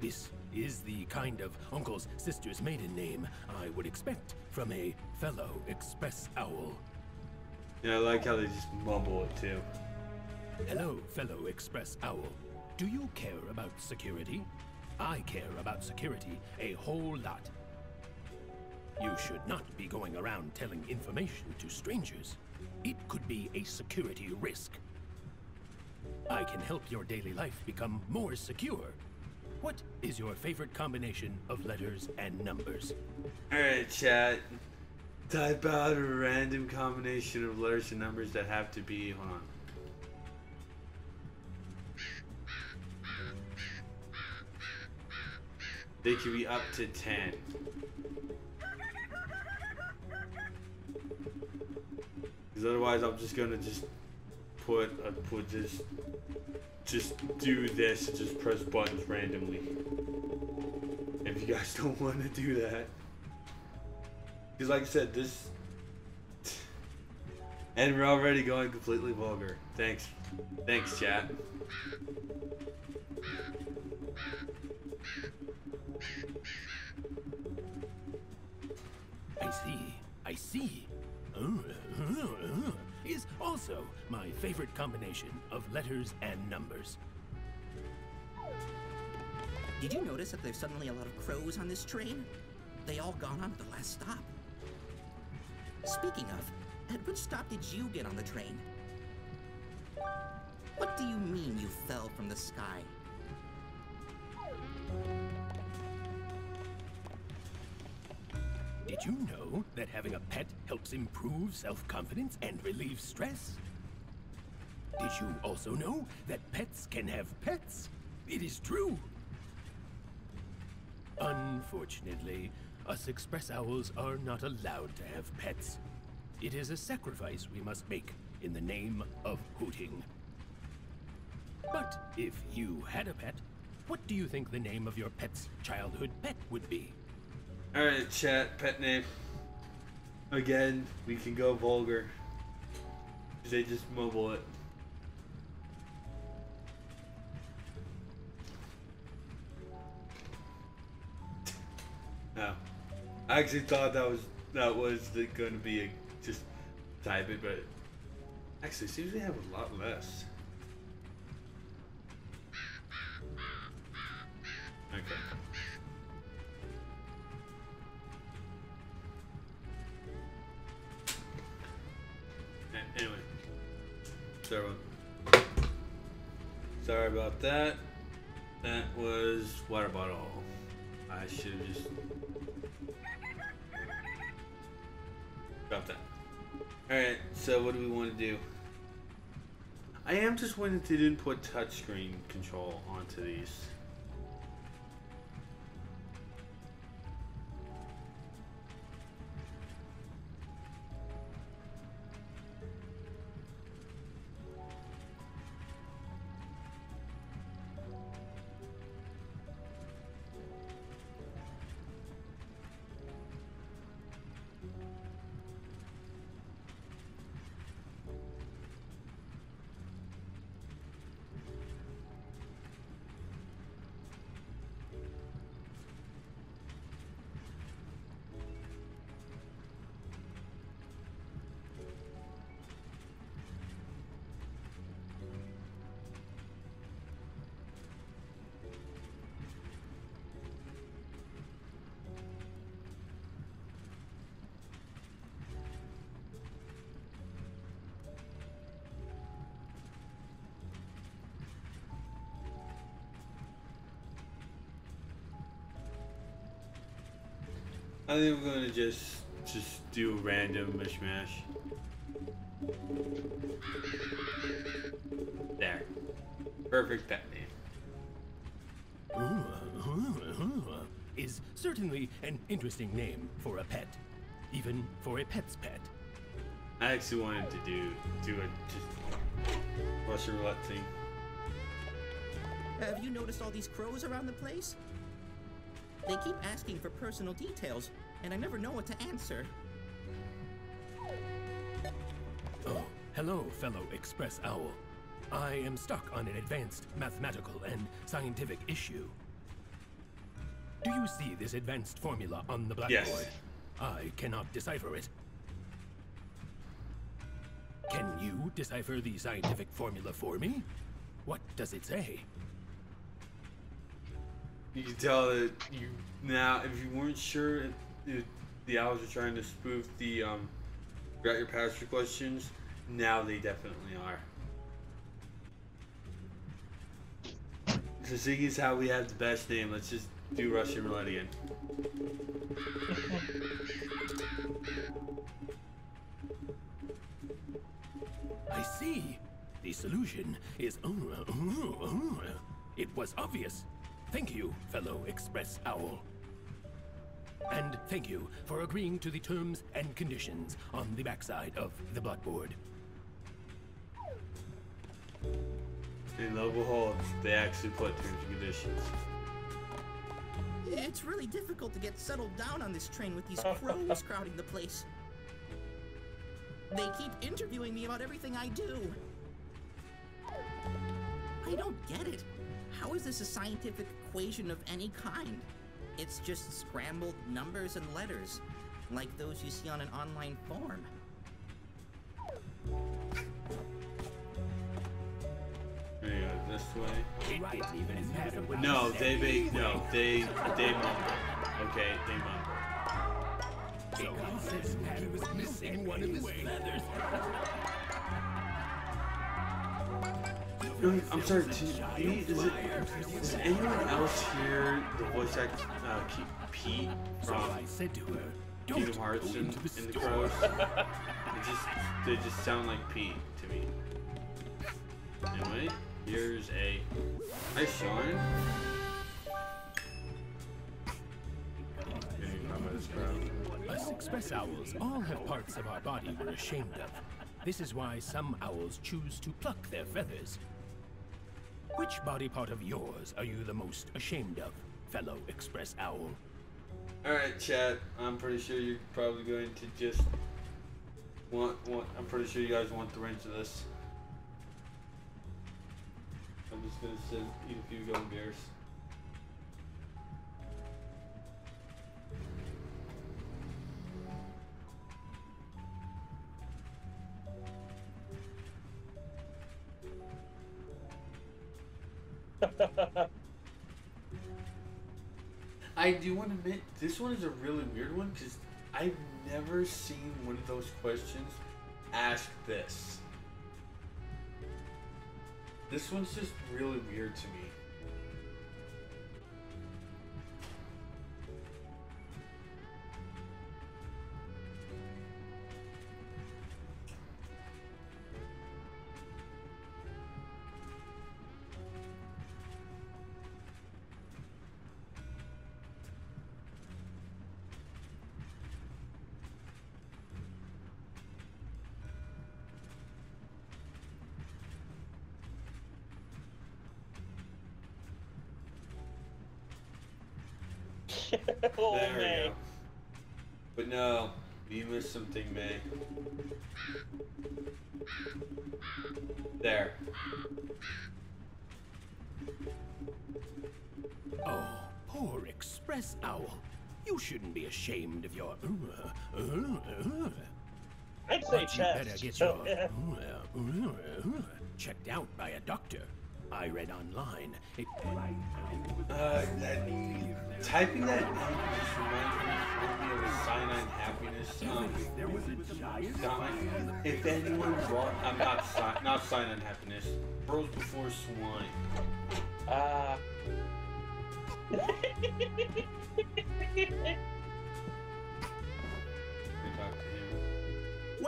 This is the kind of uncle's sister's maiden name I would expect from a fellow express owl. Yeah, I like how they just mumble it too. Hello, fellow express owl. Do you care about security? I care about security a whole lot. You should not be going around telling information to strangers. It could be a security risk. I can help your daily life become more secure. What is your favorite combination of letters and numbers? Alright, chat. Type out a random combination of letters and numbers that have to be... hold on. They could be up to 10. Because otherwise I'm just gonna just do this and just press buttons randomly. If you guys don't want to do that. Because like I said, this... and we're already going completely vulgar. Thanks. Thanks, chat. I see. is also my favorite combination of letters and numbers. Did you notice that there's suddenly a lot of crows on this train? They all gone on at the last stop. Speaking of, at which stop did you get on the train? What do you mean you fell from the sky? Did you know that having a pet helps improve self-confidence and relieve stress? Did you also know that pets can have pets? It is true! Unfortunately, us express owls are not allowed to have pets. It is a sacrifice we must make in the name of hooting. But if you had a pet, what do you think the name of your pet's childhood pet would be? Alright, chat, pet name. Again, we can go vulgar. They just mumble it. No. I actually thought that was gonna be a just type it, but actually seems they have a lot less. Okay. Anyway, sorry about that. That was water bottle. I should have just dropped that. Alright, so what do we want to do? I am just wanting to didn't put touchscreen control onto these. I think we're gonna just do random mishmash. There. Perfect pet name. Is certainly an interesting name for a pet. Even for a pet's pet. I actually wanted to do a just Russian roulette thing. Have you noticed all these crows around the place? They keep asking for personal details, and I never know what to answer. Oh, hello, fellow Express Owl. I am stuck on an advanced mathematical and scientific issue. Do you see this advanced formula on the blackboard? Yes. I cannot decipher it. Can you decipher the scientific formula for me? What does it say? You can tell that you now, if you weren't sure if the owls are trying to spoof the got your pasture questions, now they definitely are. So seeing is how we have the best name, let's just do Russian roulette again. I see. The solution is it was obvious. Thank you, fellow Express Owl. And thank you for agreeing to the terms and conditions on the backside of the blackboard. In local holds, they actually put terms and conditions. It's really difficult to get settled down on this train with these crows crowding the place. They keep interviewing me about everything I do. I don't get it. How is this a scientific equation of any kind? It's just scrambled numbers and letters, like those you see on an online form. There you go, this way. No, they make, no, they mumble. Okay, they mumble. He was missing one of his feathers. I'm sorry, is anyone else here the voice act Pete from Kingdom Hearts in the crowd? They just sound like Pete to me. Anyway, here's a nice sign. Us express owls all have parts of our body we're ashamed of. This is why some owls choose to pluck their feathers. Which body part of yours are you the most ashamed of, fellow express owl? Alright, chat, I'm pretty sure you're probably going to just want I'm pretty sure you guys want the range of this. I'm just gonna send eat a few gum bears. I do want to admit, this one is a really weird one because I've never seen one of those questions ask this. This one's just really weird to me. There we go. But no, you missed something, May. There. Oh, poor express owl. You shouldn't be ashamed of your. I'd say chest. You better get your checked out by a doctor. I read online. Typing that just reminded me of a sign on happiness. There was a giant sign. If anyone brought, I'm not sign on happiness. Bros before swine.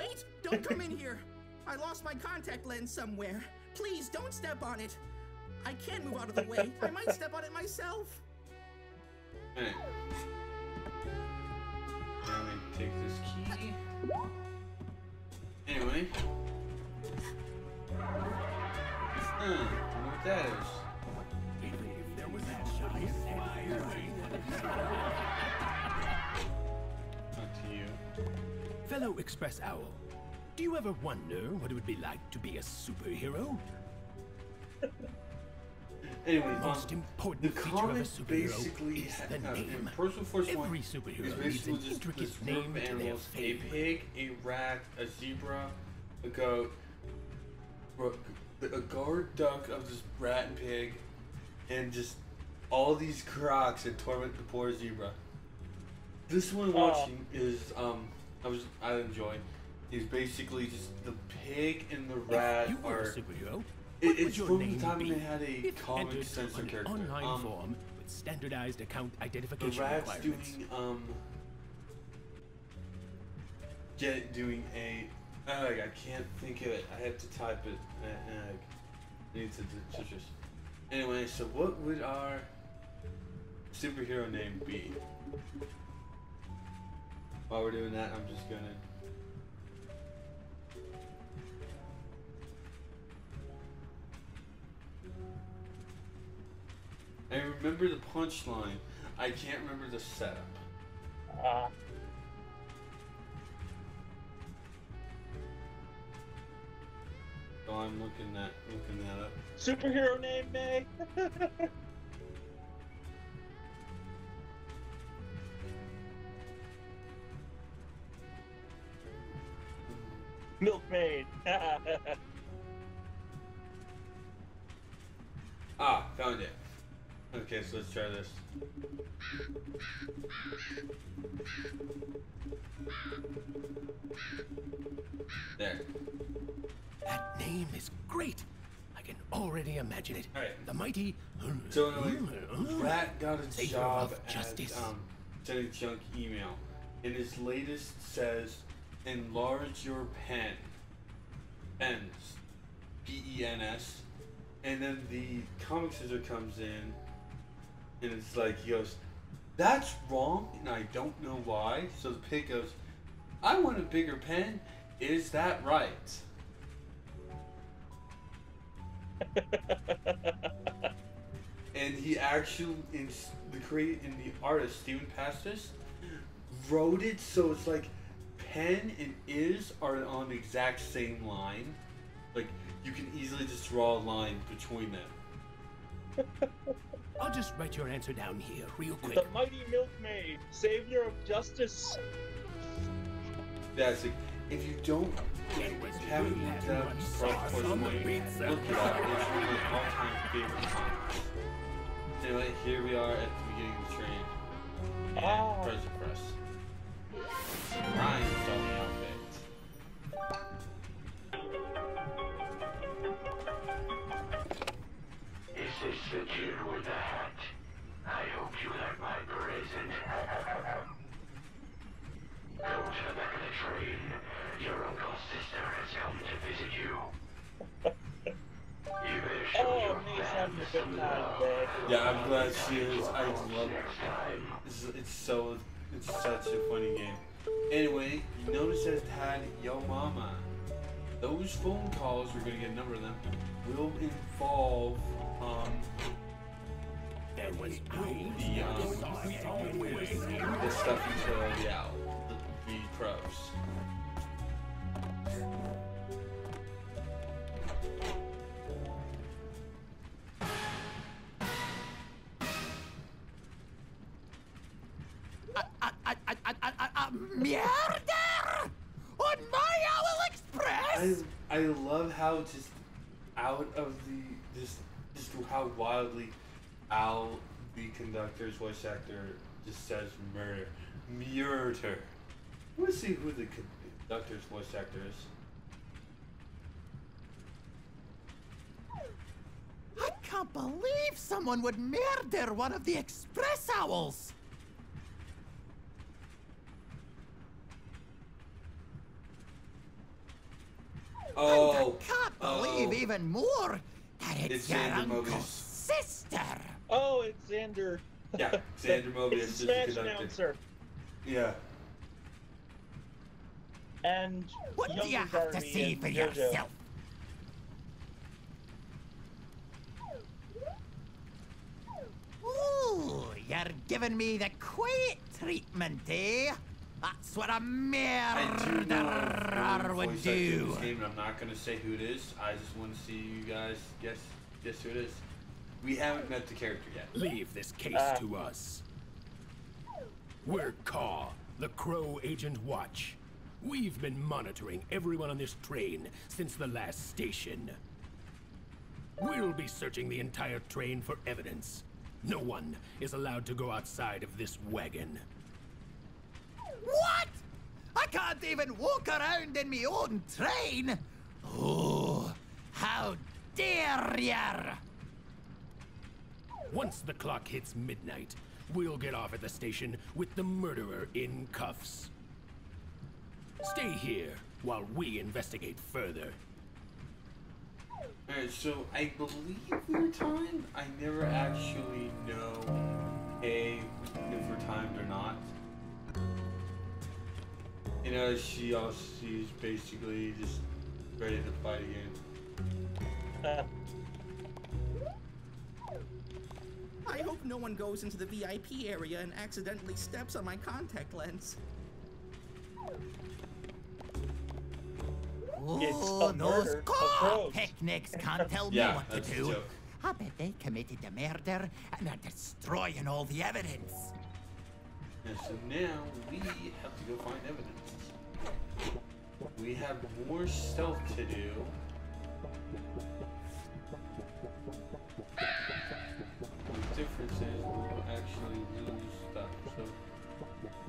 Wait! Don't come in here. I lost my contact lens somewhere. Please don't step on it. I can't move out of the way. I might step on it myself. Alright. Now I'm gonna take this key. Anyway. I don't know what that is. If there was that giant fire. Not to you. Fellow express owl, do you ever wonder what it would be like to be a superhero? Anyway, most important the comic basically is the name. Every superhero needs an intricate name to their fame. A pig, a rat, a zebra, a goat, a guard duck of this rat and pig, and just all these crocs that torment the poor zebra. This one watching is I enjoy. Is basically just the pig and the rat are. It's from the time they had a comic sensor character. Online form with standardized account identification requirements. The rat's doing I can't think of it. I have to type it. I need to just. Anyway, so what would our superhero name be? While we're doing that, I'm just gonna. I remember the punchline. I can't remember the setup. So I'm looking that up. Superhero name, May. Milkmaid. Ah, found it. Okay, so let's try this. There. That name is great. I can already imagine it. All right. The mighty. So anyway, Rat got his job at sending junk email, and his latest says, "Enlarge your pen." Pens, P-E-N-S, and then the comic scissor comes in, and it's like he goes, "That's wrong, and I don't know why." So the pig goes, "I want a bigger pen. Is that right?" And he actually, the artist Steven Pastis, wrote it so it's like pen and is are on the exact same line. Like you can easily just draw a line between them. I'll just write your answer down here real quick. The mighty milkmaid, savior of justice. That's it. If you don't have it up, look it up. It's one of my all-time favorite songs. Anyway, here we are at the beginning of the train. And present press. Ryan's on the outfit. Is this the kid with the hat? I hope you got my present. Go to the back of the train. Your uncle's sister has come to visit you. You better show your fans some love. Yeah, I'm glad she is. I love it. It's such a funny game. Anyway, you notice that it had Yo Mama. Those phone calls, we're gonna get a number of them, will involve the stuff you tell the owl. The pros. Murder on my Owl Express. I love how just out of the just how wildly Owl, the conductor's voice actor, just says murder, murder. Let's see who the conductor's voice actor is. I can't believe someone would murder one of the express owls. Oh, I can't believe even more that it's your uncle's sister. Oh, it's Xander. Yeah, Xander Mobius is the conductor. Announcer. Yeah. And what do you have to see for yourself? Ooh, you're giving me the quiet treatment, eh? That's what a murderer would do. I'm not going to say who it is. I just want to see you guys guess who it is. We haven't met the character yet. Leave this case to us. We're Caw, the Crow Agent Watch. We've been monitoring everyone on this train since the last station. We'll be searching the entire train for evidence. No one is allowed to go outside of this wagon. What? I can't even walk around in my own train? Oh, how dare ya! Once the clock hits midnight, we'll get off at the station with the murderer in cuffs. Stay here while we investigate further. Alright, so I believe we're timed. I never actually know if we're timed or not. You know, she's basically just ready to fight again. I hope no one goes into the VIP area and accidentally steps on my contact lens. Oh, those Caw picnics can't tell me what to do. I bet they committed the murder and are destroying all the evidence. And so now we have to go find evidence. We have more stealth to do. actually really stuck. So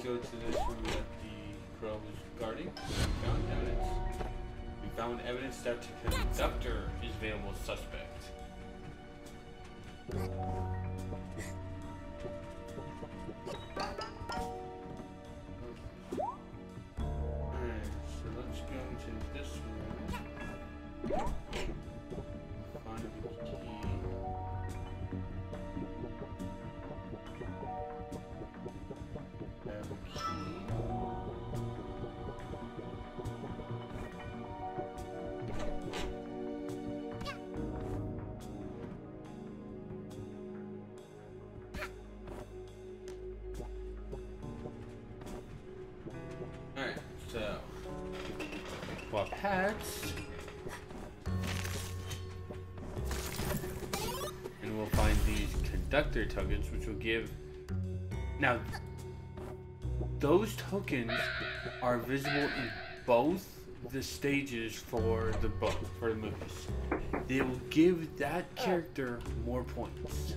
go to this room that the crow was guarding. We found evidence. We found evidence that the conductor is a available suspect. Alright, so let's go into this room. Find the key. Hats, and we'll find these conductor tokens, which will give. Now, those tokens are visible in both the stages for the book, for the movies. They will give that character more points.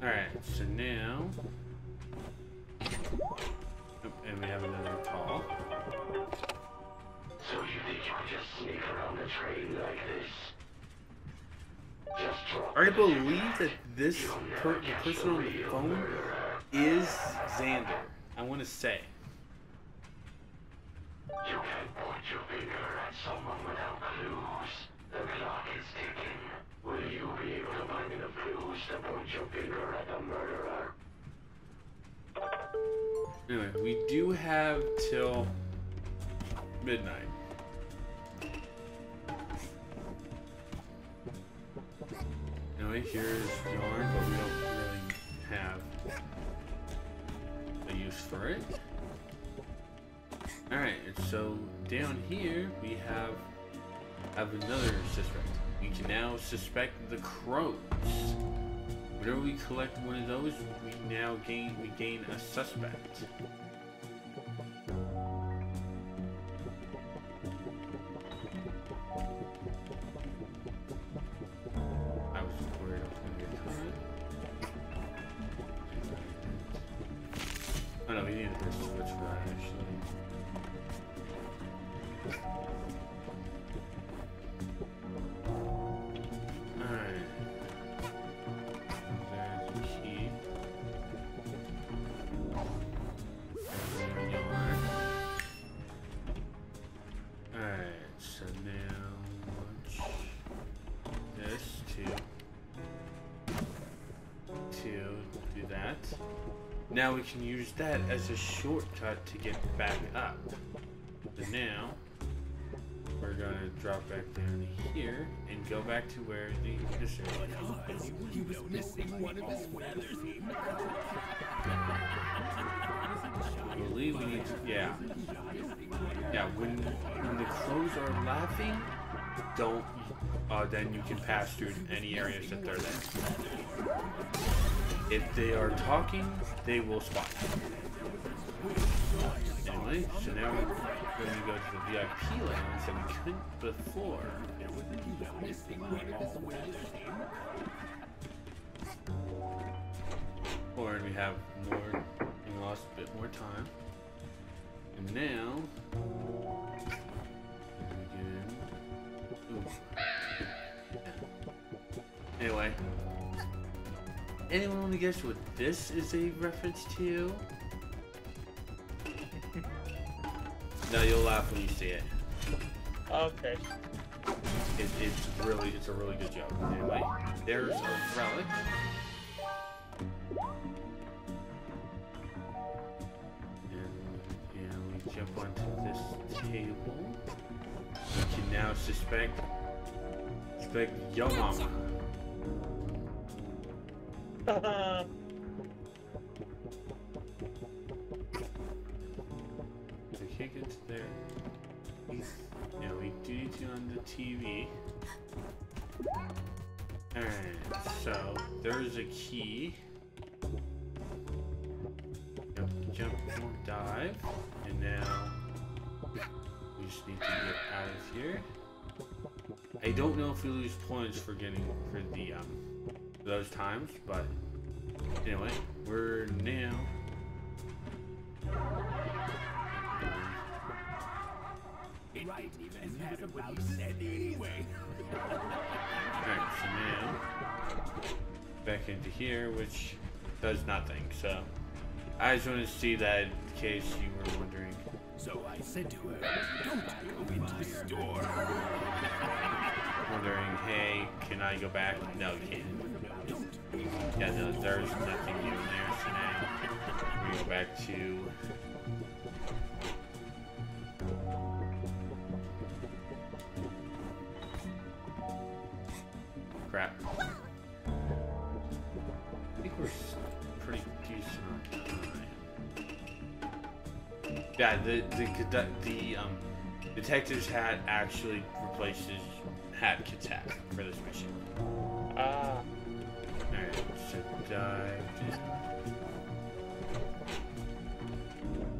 All right, so now, and we have another call. So you think you can just sneak around the train like this? Just drop. I believe that this person on the phone is Xander. I want to say. You can't point your finger at someone without clues. The clock is ticking. Will you be able to find enough clues to point your finger at the murderer? Anyway, we do have till midnight. Anyway, here's yarn, but we don't really have a use for it. Alright, so down here we have another suspect. We can now suspect the crows. Whenever we collect one of those, we now gain a suspect. I was worried I was going to get caught. Oh no, we needed this switch for that actually. Alright. Now we can use that as a shortcut to get back up. So now, we're gonna drop back down here and go back to where the initial was. He was missing one of his feathers. I believe we need to, yeah, when the crows are laughing, don't, then you can pass through any areas that they're there. If they are talking, they will spot you. Anyway, so now we're going to go to the VIP lounge that we couldn't before. Or we have more, we lost a bit more time. And now, anyway. Anyone want to guess what this is a reference to? No, you'll laugh when you see it. Okay. It's a really good joke. Anyway, there's a relic. And we jump onto this table. We can now suspect Yo Mama. The kick is there. Now we do need to on the TV. Alright, so there's a key. Jump and dive. And now we just need to get out of here. I don't know if we lose points for getting for the those times, but anyway, we're now right, even matter what you said anyway. Alright, so now back into here, which does nothing, so I just wanted to see that in case you were wondering. So I said to her, don't go into the store. Wondering, hey, can I go back? No, you can't. Yeah, no, there's nothing new in there, so now we go back to... crap. I think we're pretty decent on time. Yeah, the detective's hat actually replaces hat kid's hat for this mission. Alright, so dive.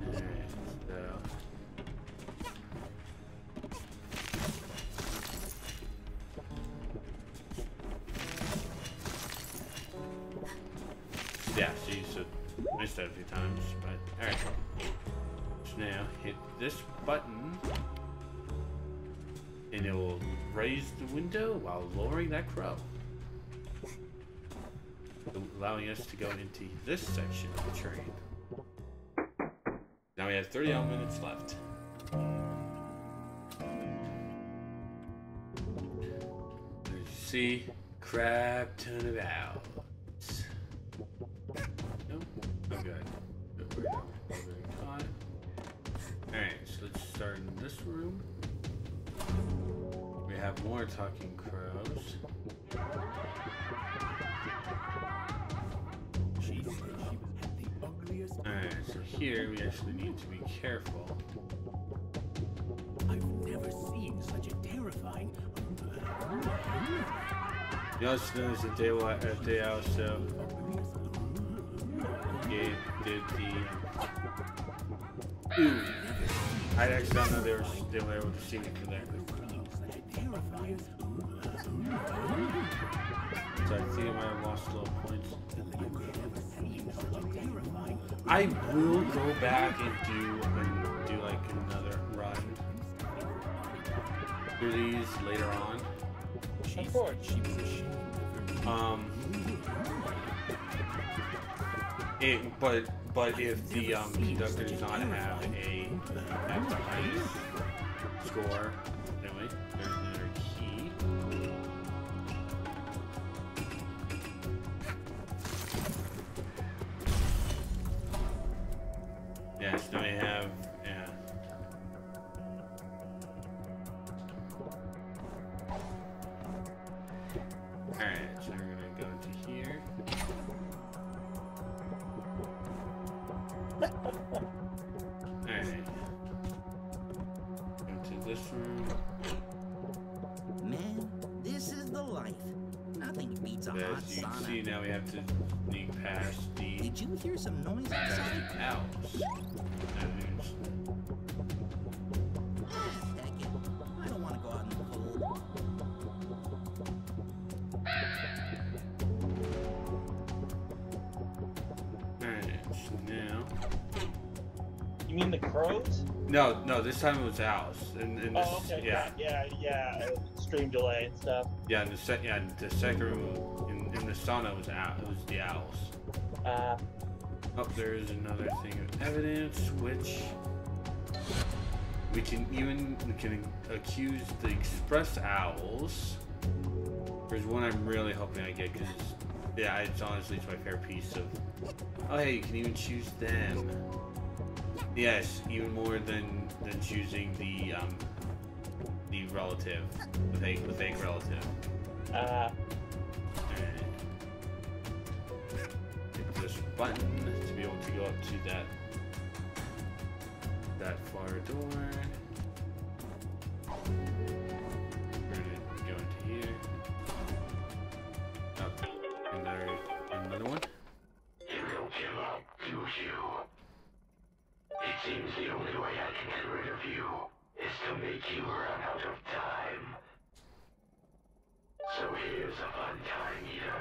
Alright, so. Yeah, see, so missed that a few times, but alright. Now hit this button and it will raise the window while lowering that crow, allowing us to go into this section of the train. Now we have 30 odd minutes left. There's see crab ton of owls. Nope. Oh good. Alright, so let's start in this room. We have more talking crows. Alright, so here we actually need to be careful. I've never seen such a terrifying... You also notice that they also did the... Ooh. I actually don't know they were able to see me from there. So I think I might have lost a little points. I will go back and do like another run through these later on. But if the conductor does not have a nice score, anyway, there's another key. Yes, now we have. Yeah. All right, so we're gonna go to here. As you can see, now we have to sneak past the. Did you hear some noise outside? Owls. I don't want to go out in the cold. Alright, so now. You mean the crows? No, no. This time it was owls. And this, oh, okay. Yeah. Yeah. Stream delay and stuff. Yeah, and the second room in the sauna was out. It was the owls. Oh, there is another thing of evidence which we can accuse the express owls. There's one I'm really hoping I get because yeah, it's honestly it's my favorite piece of. Oh hey, you can even choose them. Yes, even more than choosing the relative, the fake relative. Hit this button to be able to go up to that far door. We're gonna go into here. Oh, another one. It will kill up to you. It seems the only way I can get rid of you is to make you run out of time. So here's a fun time eater.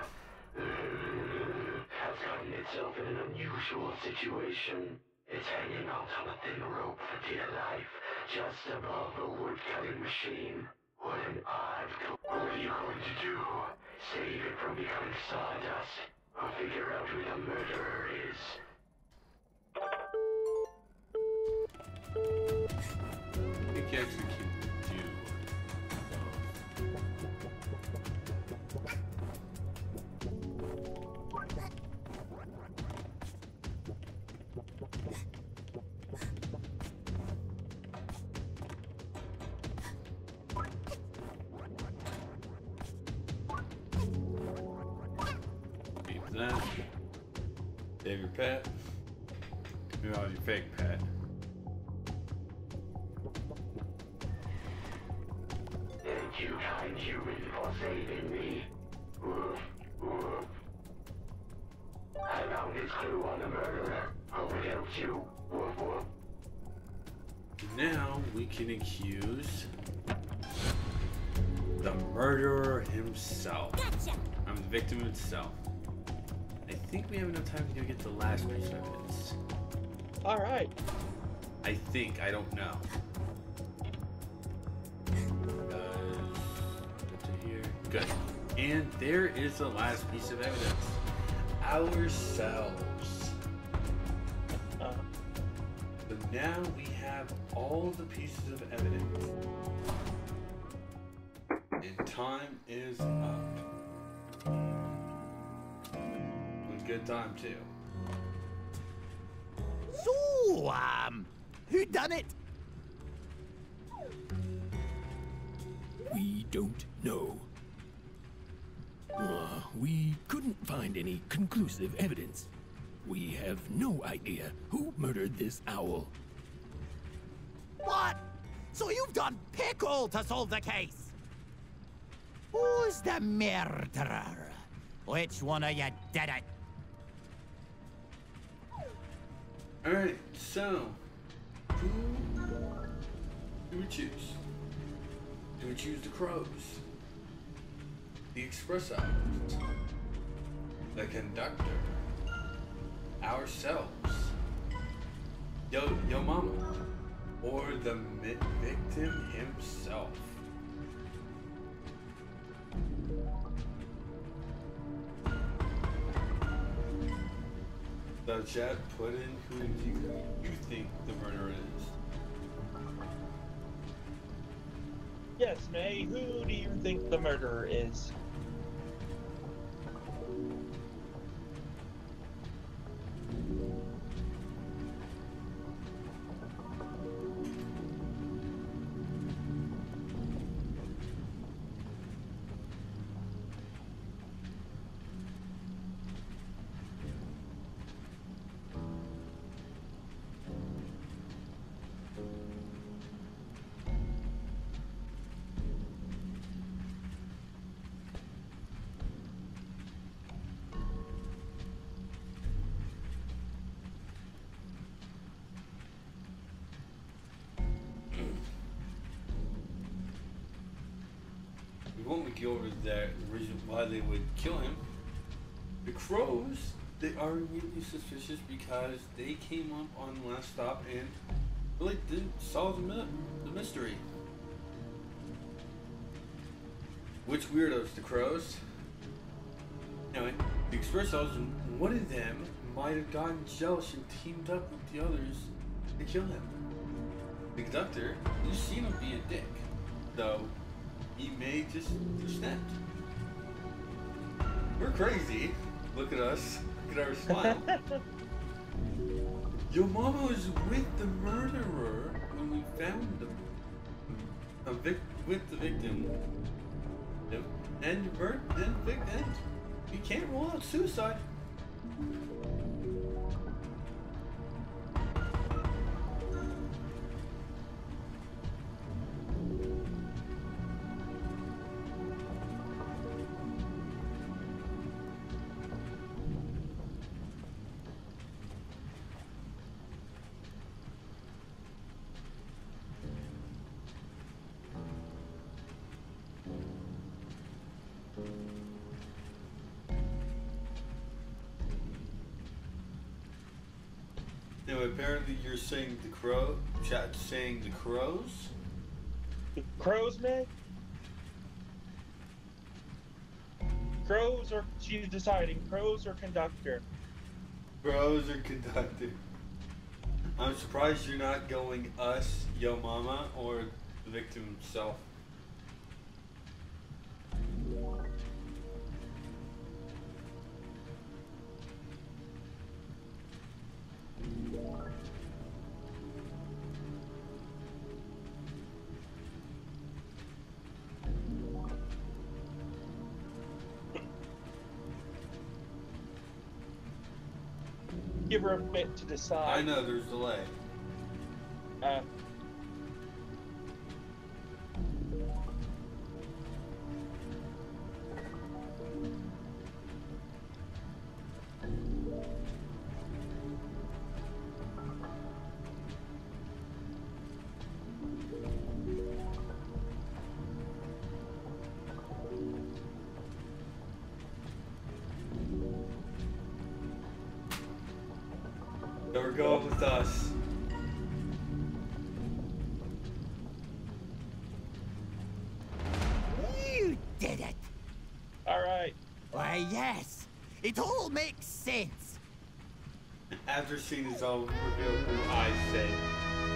has gotten itself in an unusual situation. It's hanging out on a thin rope for dear life, just above the wood-cutting machine. What an odd... What are you going to do? Save it from becoming sawdust, or figure out who the murderer is? I think you actually can do both. Keep that. Save your pet. Move on your fake pet. You kind human for saving me. Woof, woof. I found his clue on the murderer. Hope it helps you. Woof, woof. Now we can accuse the murderer himself. Gotcha. I'm the victim himself. I think we have enough time to go get the last piece of evidence. Alright. I think, I don't know. Good. And there is the last piece of evidence. Ourselves. But now we have all the pieces of evidence. And time is up. It was a good time too. So, who done it? We don't know. We couldn't find any conclusive evidence. We have no idea who murdered this owl. What? So you've done pickle to solve the case? Who's the murderer? Which one of you did it? Alright, so... Who do we choose? Do we choose the crows? The express hours, the conductor, ourselves, yo mama, or the victim himself. The chat put in who you think the murderer is. Yes, May, who do you think the murderer is? Over the reason why they would kill him. The crows, they are immediately suspicious because they came up on last stop and really didn't solve the mystery. Which weirdos, the crows? Anyway, the express hours, one of them might have gotten jealous and teamed up with the others to kill him. The conductor, you seen him be a dick, though. He may just snapped. We're crazy. Look at us. Look at our smile. Your mama was with the murderer when we found him. With the victim. Yep. And and you can't rule out suicide. No, apparently you're saying the crow. Chat's saying the crows. The crows, man. Crows or she's deciding crows or conductor. Crows or conductor. I'm surprised you're not going us, yo mama, or the victim himself. Give her a bit to decide. I know there's a delay. After seeing his own reveal who I said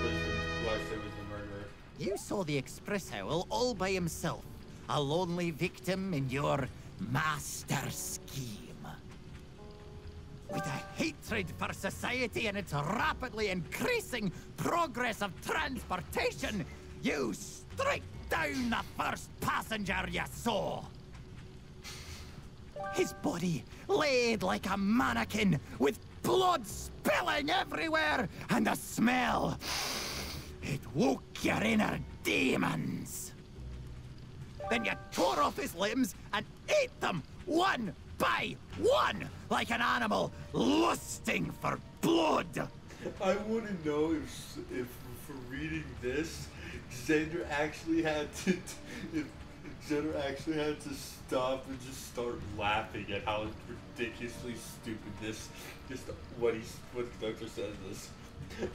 was the murderer. You saw the express owl all by himself, a lonely victim in your master scheme. With a hatred for society and its rapidly increasing progress of transportation, you striked down the first passenger you saw. His body laid like a mannequin with blood spilling everywhere, and the smell, it woke your inner demons. Then you tore off his limbs and ate them one by one, like an animal lusting for blood. I want to know if for reading this, Xander actually had to, if Xander actually had to stop and just start laughing at how ridiculously stupid this. Just what the doctor says this.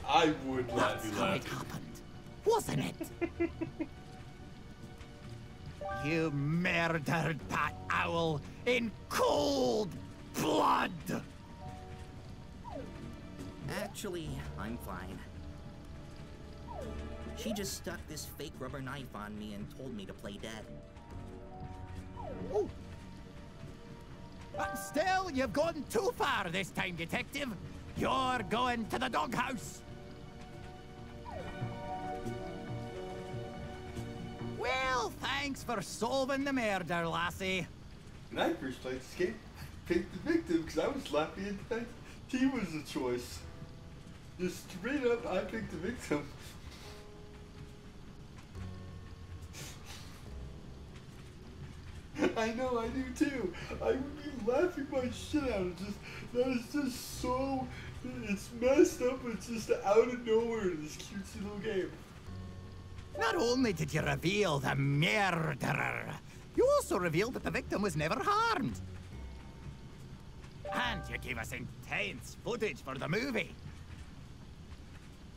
I would not be laughing. That's how it happened, wasn't it? You murdered that owl in cold blood. Actually, I'm fine. She just stuck this fake rubber knife on me and told me to play dead. Oh. But still, you've gone too far this time, Detective. You're going to the doghouse. Well, thanks for solving the murder, lassie. And I first played this game, picked the victim because I was laughing at that. He was the choice. Just straight up, I picked the victim. I know, I do too. I would be laughing my shit out. It's just, that is just so, it's messed up. It's just out of nowhere in this cutesy little game. Not only did you reveal the murderer, you also revealed that the victim was never harmed. And you gave us intense footage for the movie.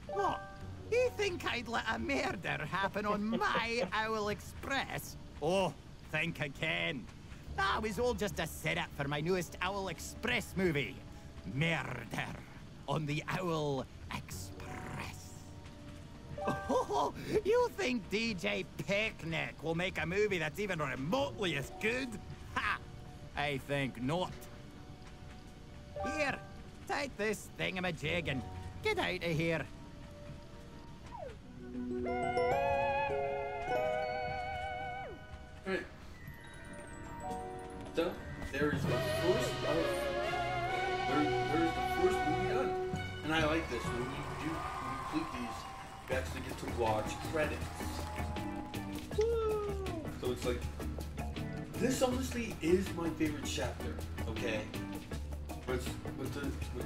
What? You think I'd let a murder happen on my Owl Express? Oh. Think again. That was all just a setup for my newest Owl Express movie, Murder on the Owl Express. Oh, you think DJ Picnic will make a movie that's even remotely as good? Ha! I think not. Here, take this thingamajig and get out of here. All right. So, there is the first movie done. And I like this. When we do complete these, you actually get to watch credits. Woo! So it's like, this honestly is my favorite chapter, okay? But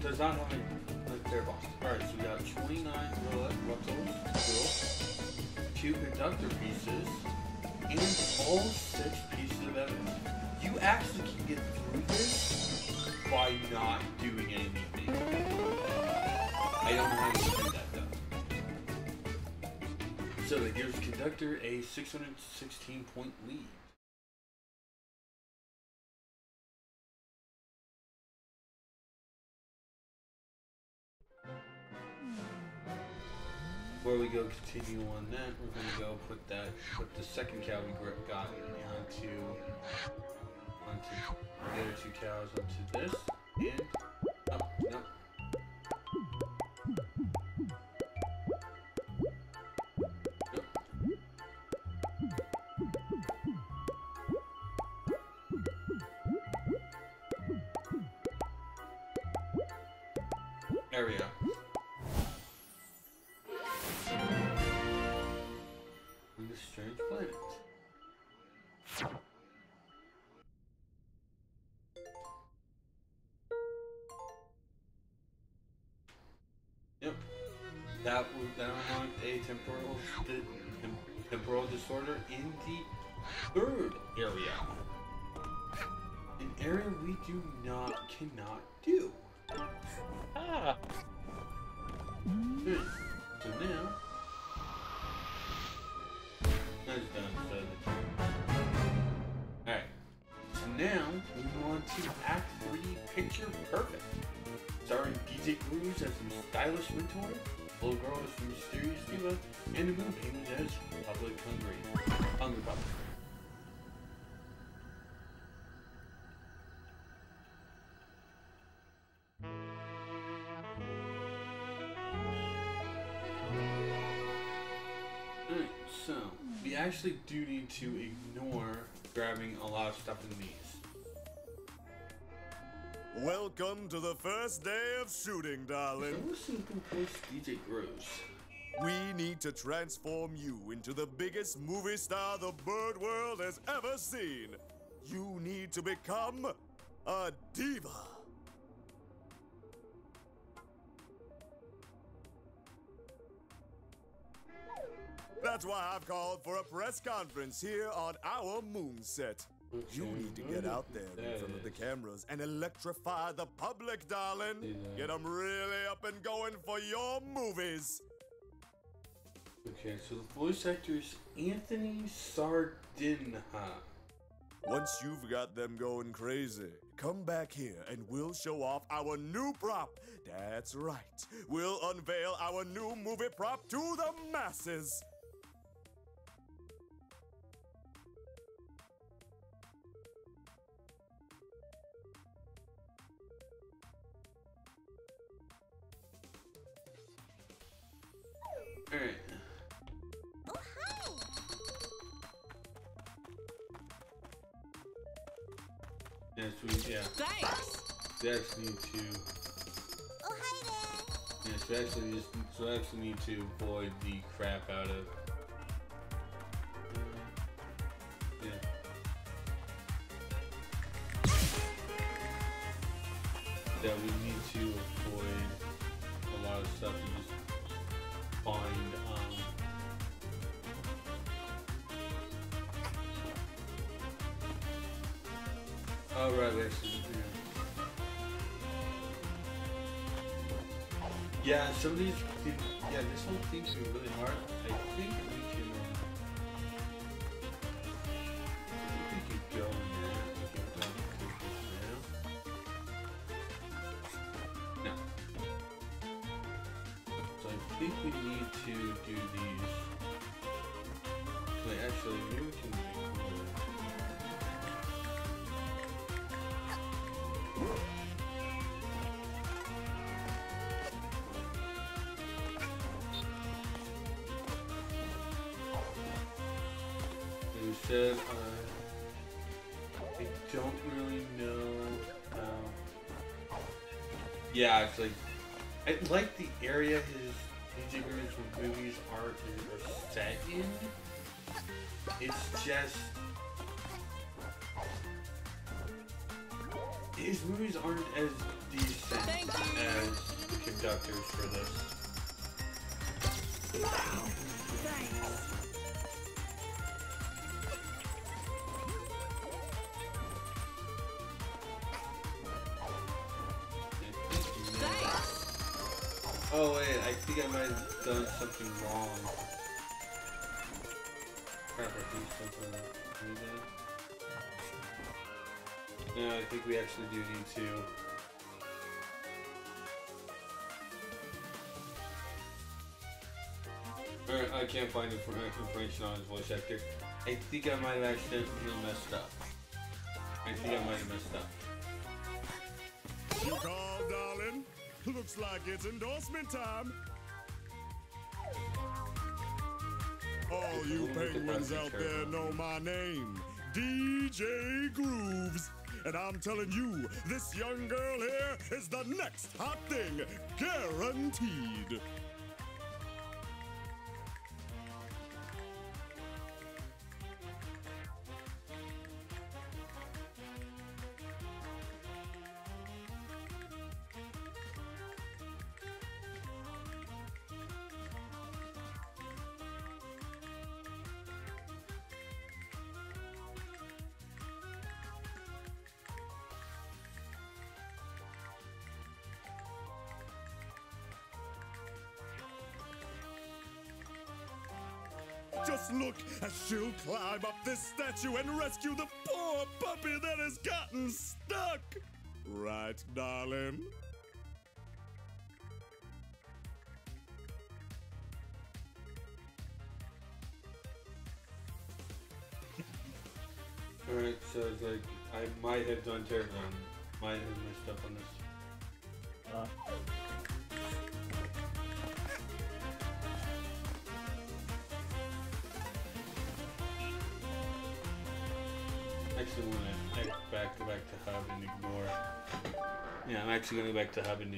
does not have a fair box. Alright, so we got 29 ruffles, 2 conductor pieces, and all 6 pieces of evidence. You actually can get through this by not doing anything. I don't have any conductor. So that gives conductor a 616-point lead. Before we go continue on that, we're gonna go put that, put the second cow we got onto the other two cows onto this, and up, no. There we go. On this strange planet. Yep. That would download a temporal disorder in the third area. An area we do not cannot do. Ah. So now that's done for the time. Alright. So now we want to Act 3 Picture Perfect. Starring DJ Grooves as the stylish mentor, little girl as the mysterious diva, and the moon painted as Public Hungry Public. So, we actually do need to ignore grabbing a lot of stuff in these. Welcome to the first day of shooting, darling. DJ Grooves. We need to transform you into the biggest movie star the bird world has ever seen. You need to become a diva. That's why I've called for a press conference here on our moonset. You need to get out there in front of the cameras and electrify the public, darling. Get them really up and going for your movies. Okay, so the voice actor is Anthony Sardinha. Once you've got them going crazy, come back here and we'll show off our new prop. That's right. We'll unveil our new movie prop to the masses. All right. Yes, yeah. Thanks. We actually need to. Oh, hi there. Yes, we actually need to avoid the crap out of. Yeah. Yeah, we need to avoid a lot of stuff and just find. Oh, right, we actually did that. Yeah, some of these, yeah, this whole thing's been really hard. I think we can, go in there. No. So I think we need to do these. Wait, actually, maybe we can said, I don't really know how. Yeah, it's like, I like the area his movies are set in. It's just, his movies aren't as decent as the conductors for this. Wow, thanks. Oh wait, I think I might have done something wrong. Crap, I think something like that. No, I think we actually do need to. Alright, I can't find information on his voice actor. I think I might have accidentally messed up. I think I might have messed up. You call, darling? Looks like it's endorsement time. All you penguins out there know my name, DJ Grooves. And I'm telling you, this young girl here is the next hot thing, guaranteed. Just look as she'll climb up this statue and rescue the poor puppy that has gotten stuck! Right, darling? Alright, so it's like, I might have done terrible. Might have messed up on this. Actually, I'm gonna go back to hub and ignore. Yeah, I'm actually gonna go back to hub and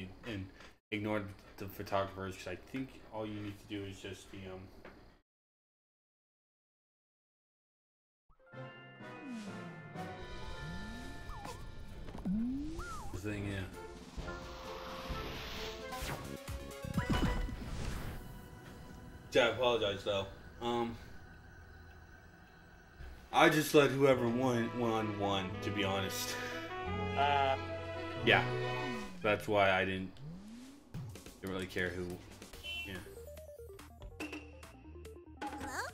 ignore the photographers because I think all you need to do is just the thing, yeah. Yeah, I apologize though. I just let whoever won, to be honest. Yeah. That's why I didn't really care who. Yeah. Hello?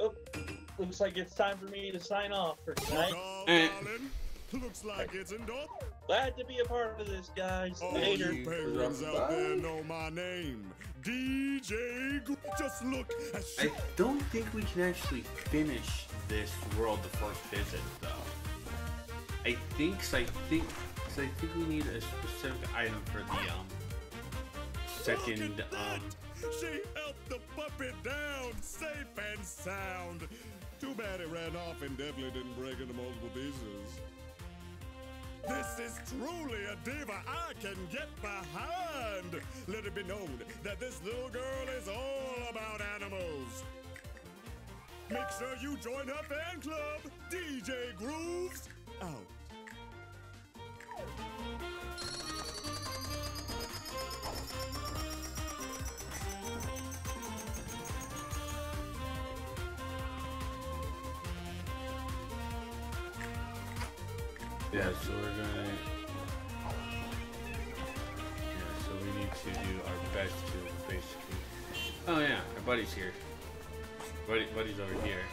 Oh, looks like it's time for me to sign off for tonight. Hey. Looks like it's indoors. Glad to be a part of this, guys. All later. You penguins out there know my name, DJ. Just look. I don't think we can actually finish this world the first visit, though. I think we need a specific item for the second. She helped the puppy down, safe and sound. Too bad it ran off and definitely didn't break into multiple pieces. This is truly a diva I can get behind. Let it be known that this little girl is all about animals. Make sure you join her fan club. DJ Grooves out. Yeah, so we're gonna. Yeah, so we need to do our best to basically. Oh yeah, our buddy's here. Buddy's over here.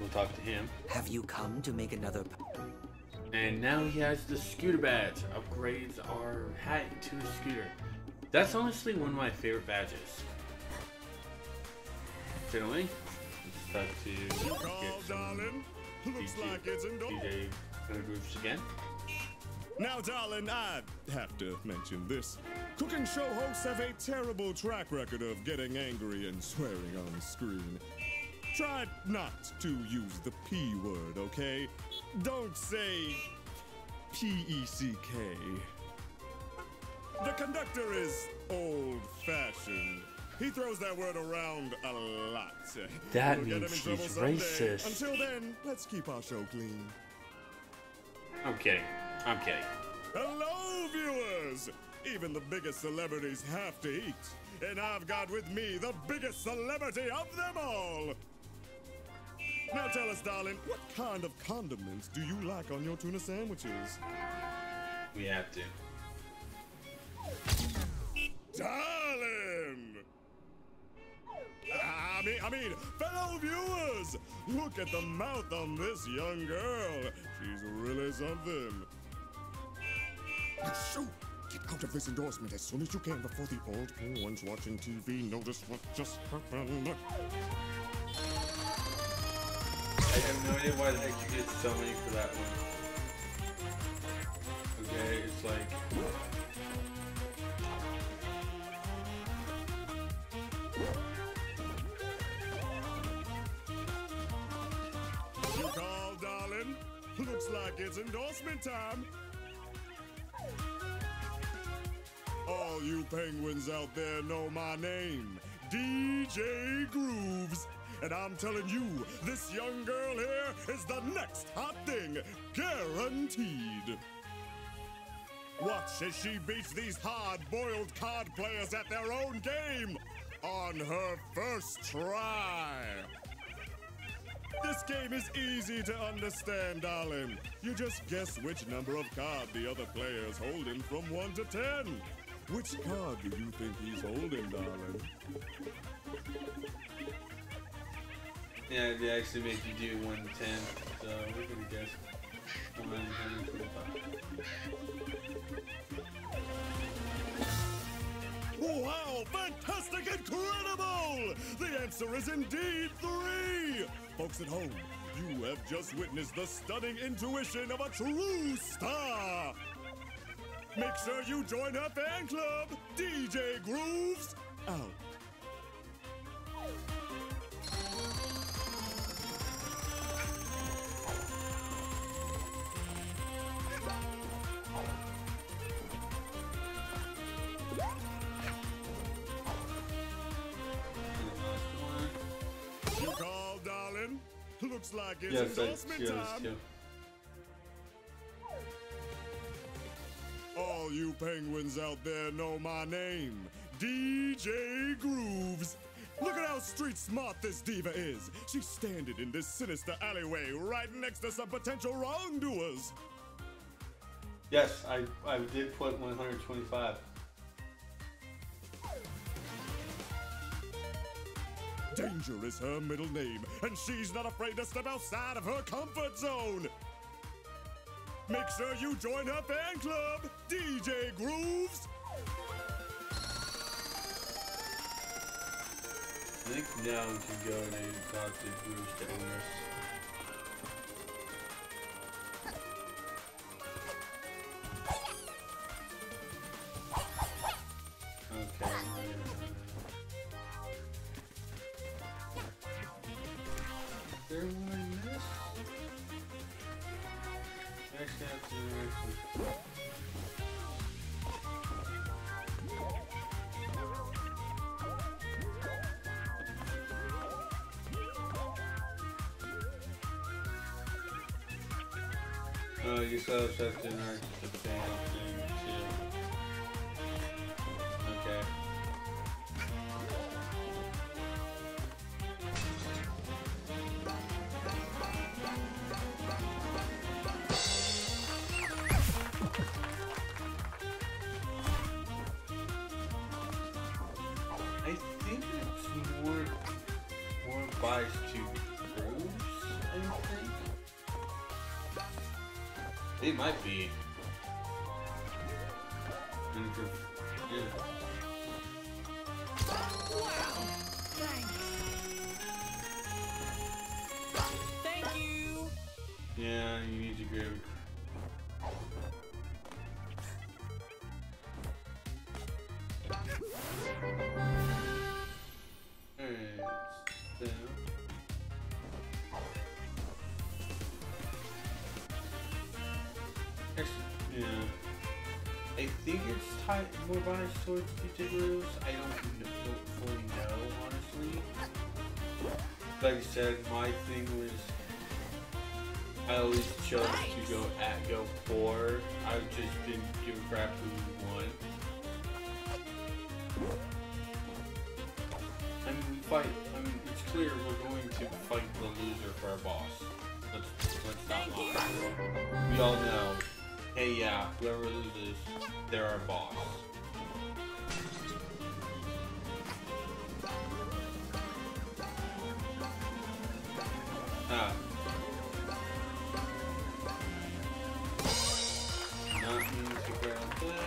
We'll talk to him. Have you come to make another? And now he has the scooter badge. Upgrades our hat to a scooter. That's honestly one of my favorite badges. Generally. Start to get some DJ Grooves again. Now, darling, I have to mention this. Cooking show hosts have a terrible track record of getting angry and swearing on screen. Try not to use the P word, okay? Don't say P-E-C-K. The conductor is old-fashioned. He throws that word around a lot. That we'll means he's racist. Until then, let's keep our show clean. I'm kidding. I'm kidding. Hello, viewers! Even the biggest celebrities have to eat. And I've got with me the biggest celebrity of them all. Now tell us, darling, what kind of condiments do you like on your tuna sandwiches? We have to. Darling! I mean, fellow viewers! Look at the mouth on this young girl. She's really something. Shoot! Get out of this endorsement as soon as you can before the old poor ones watching TV notice what just happened. I have no idea why the heck you get so many for that one. Okay, it's like... You call, darling? Looks like it's endorsement time. All you penguins out there know my name, DJ Grooves. And I'm telling you, this young girl here is the next hot thing, guaranteed. Watch as she beats these hard-boiled card players at their own game on her first try. This game is easy to understand, darling. You just guess which number of card the other player is holding from 1 to 10. Which card do you think he's holding, darling? Yeah, they actually make you do 1 to 10, so we're gonna guess 1 to 25. Wow, fantastic, incredible! The answer is indeed 3! Folks at home, you have just witnessed the stunning intuition of a true star! Make sure you join our fan club, DJ Grooves out. You call, darling. Looks like it's endorsement time. All you penguins out there know my name, DJ Grooves. Look at how street smart this diva is. She's standing in this sinister alleyway right next to some potential wrongdoers. Yes, I did put 125. Danger is her middle name, and she's not afraid to step outside of her comfort zone. Make sure you join her fan club, DJ Grooves. I think now we can go and talk to Grooves to owners. Okay. There one miss. Actually, I have to do it. Oh, you saw that stuff in our thing too. Okay. I think it's more biased to Grooves, I think. They might be. Yeah. Wow! Thank you! Yeah, you need to grab it. More biased towards DJ Grooves. I don't fully know, honestly. Like I said, my thing was I always chose to go for. I just didn't give a crap who won. I mean, it's clear we're going to to fight the loser for a boss. Let's not lie. We all know, hey yeah, whoever loses, they're our boss. Ah. Nothing super good.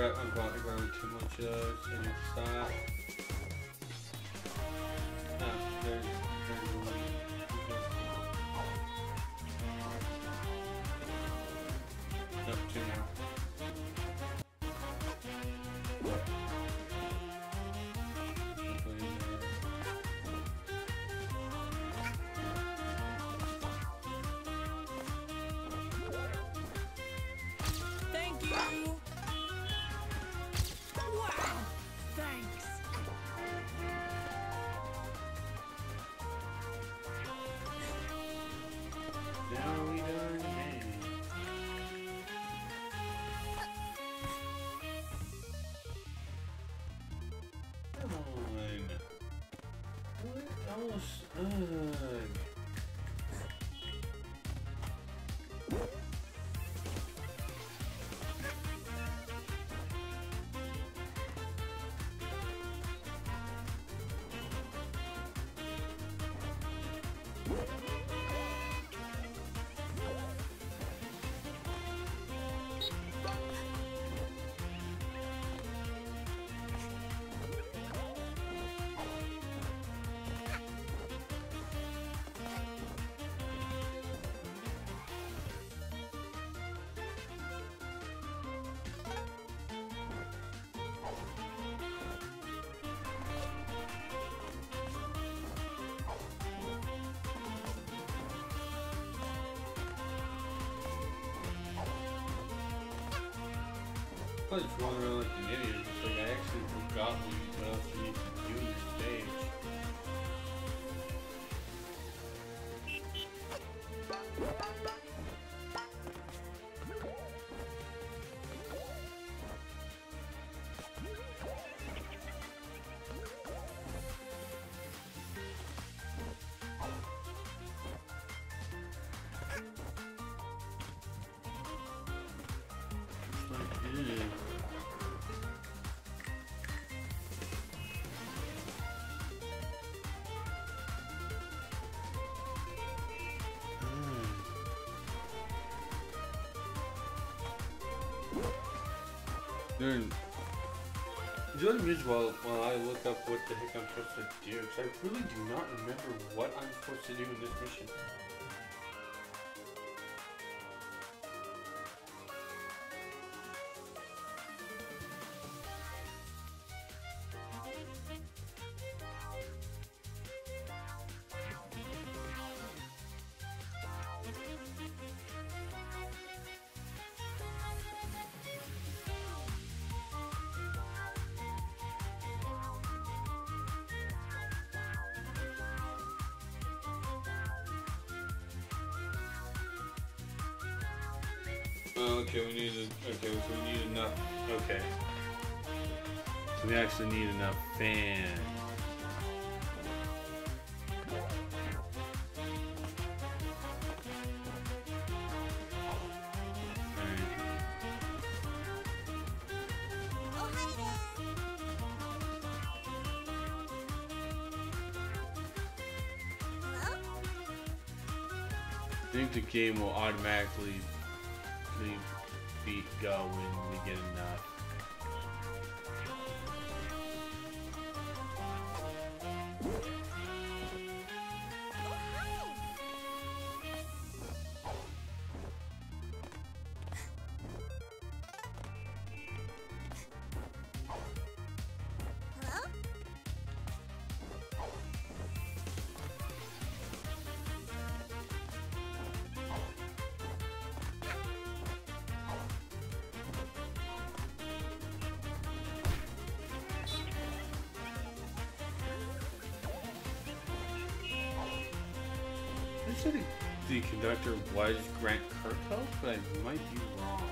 I'm going to grow too much of those in the stock. I was just running around like an idiot, just like I actually forgot what you got to need to do in this stage. Dude, do the music while I look up what the heck I'm supposed to do, because I really do not remember what I'm supposed to do in this mission. Well, okay, we need to, okay, so we need enough, okay. So we actually need enough fans. I think the game will automatically be going when we get enough. The conductor was Grant Kirkhope, but I might be wrong.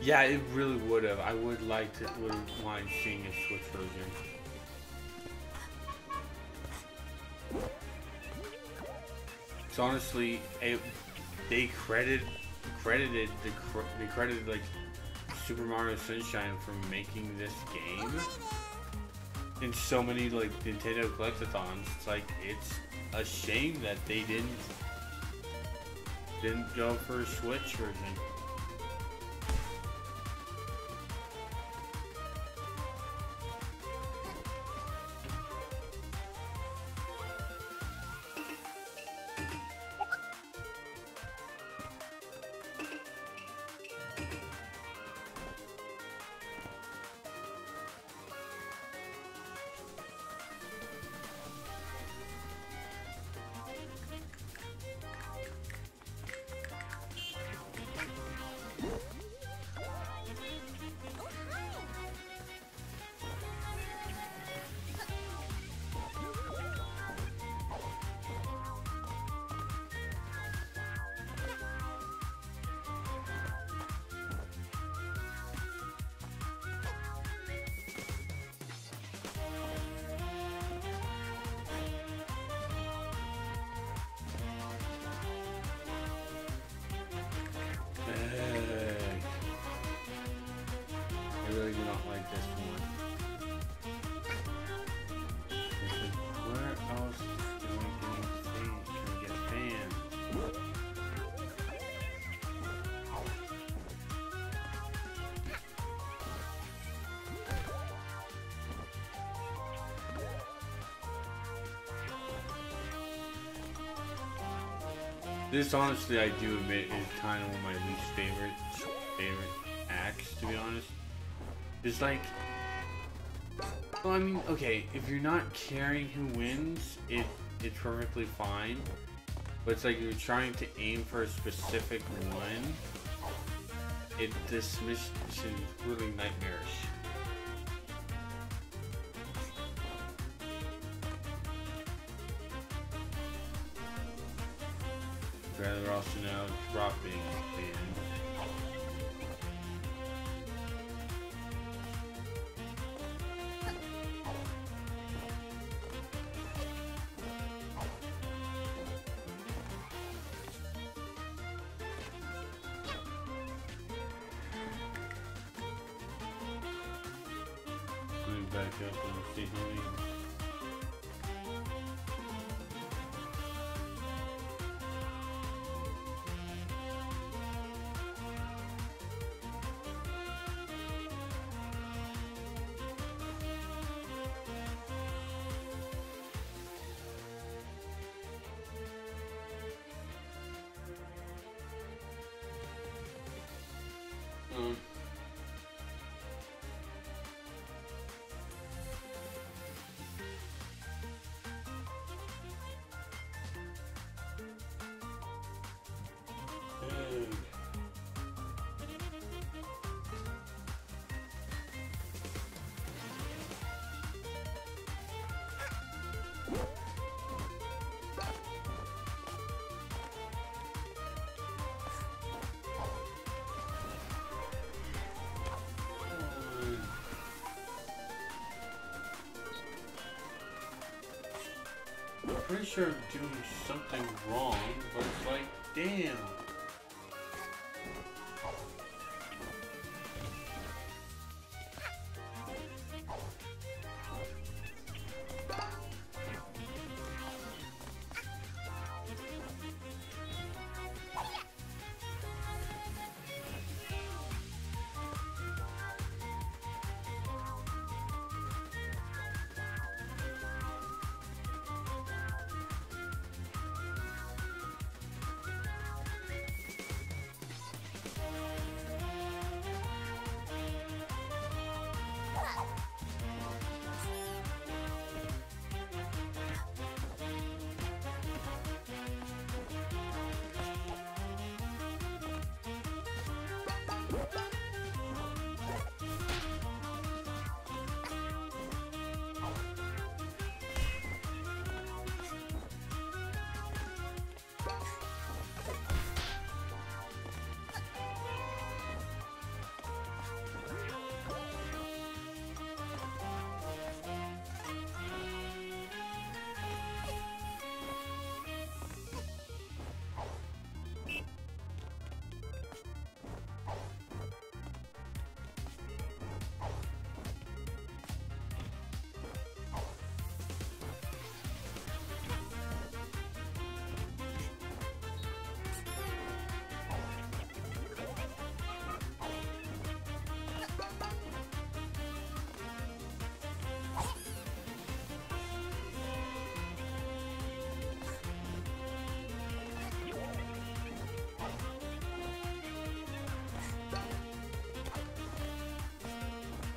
Yeah, it really would have. I would like to mind seeing a Switch version. So honestly, they credited like Super Mario Sunshine for making this game in so many like Nintendo collectathons. It's like it's a shame that they didn't go for a Switch version. This, honestly, I do admit, is kind of one of my least favorite acts, to be honest. It's like, well, I mean, okay, if you're not caring who wins, it's perfectly fine. But it's like you're trying to aim for a specific one. This mission is really nightmarish. They're also now dropping in. I'm pretty sure I'm doing something wrong, but it's like, damn.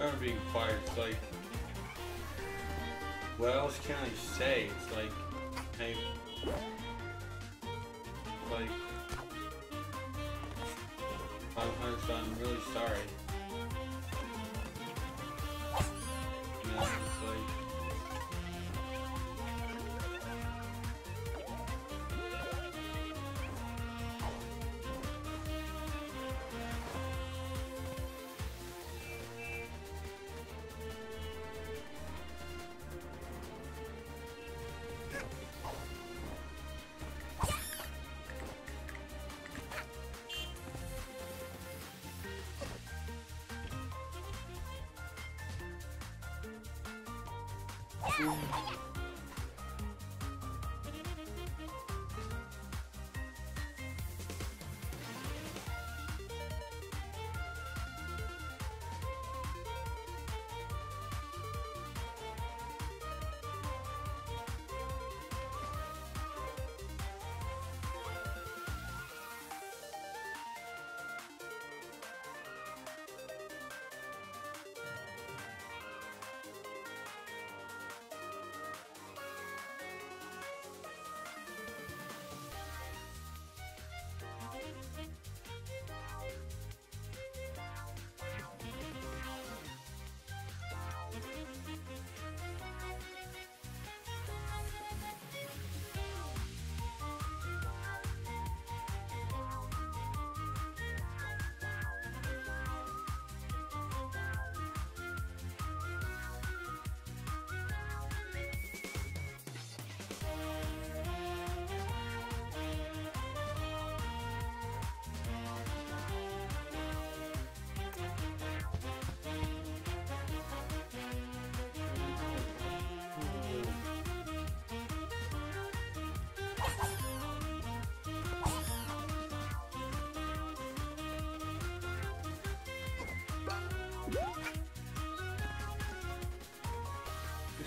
I'm being fired, it's like, what else can I say? It's like, hey, like, I'm really sorry. And then it's like,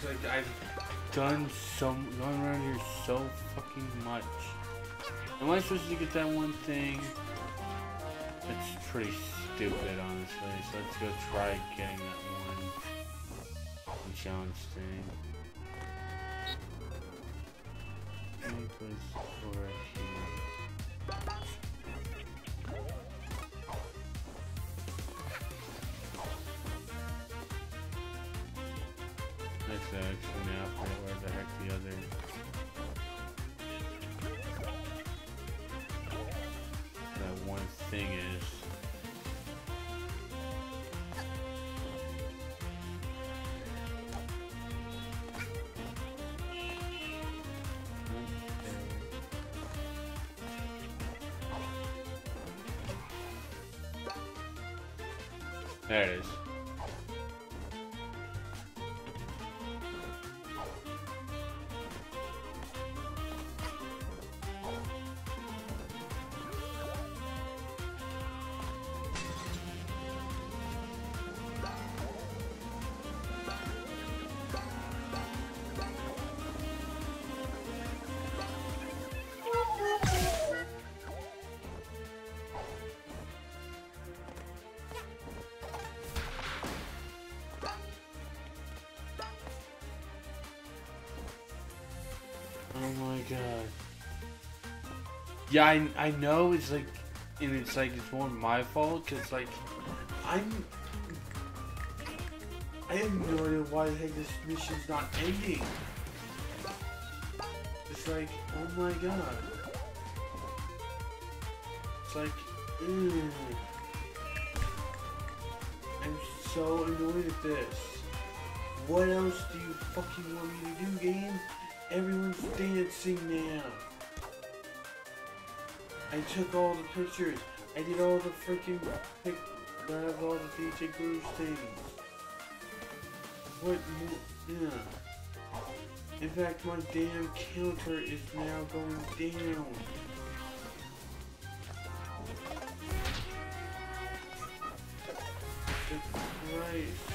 like I've done gone around here so fucking much. Am I supposed to get that one thing? It's pretty stupid, honestly. So let's go try getting that one challenge thing. Any place over here. There it is. Yeah, I know it's like, and it's like it's more my fault because like I have no idea why the heck this mission's not ending. It's like, oh my god. It's like, ew. I'm so annoyed at this. What else do you fucking want me to do, game? Everyone's dancing now. I took all the pictures. I did all the freaking pic. I have all the DJ Grooves things. What more? Yeah. In fact, my damn counter is now going down. Jesus Christ.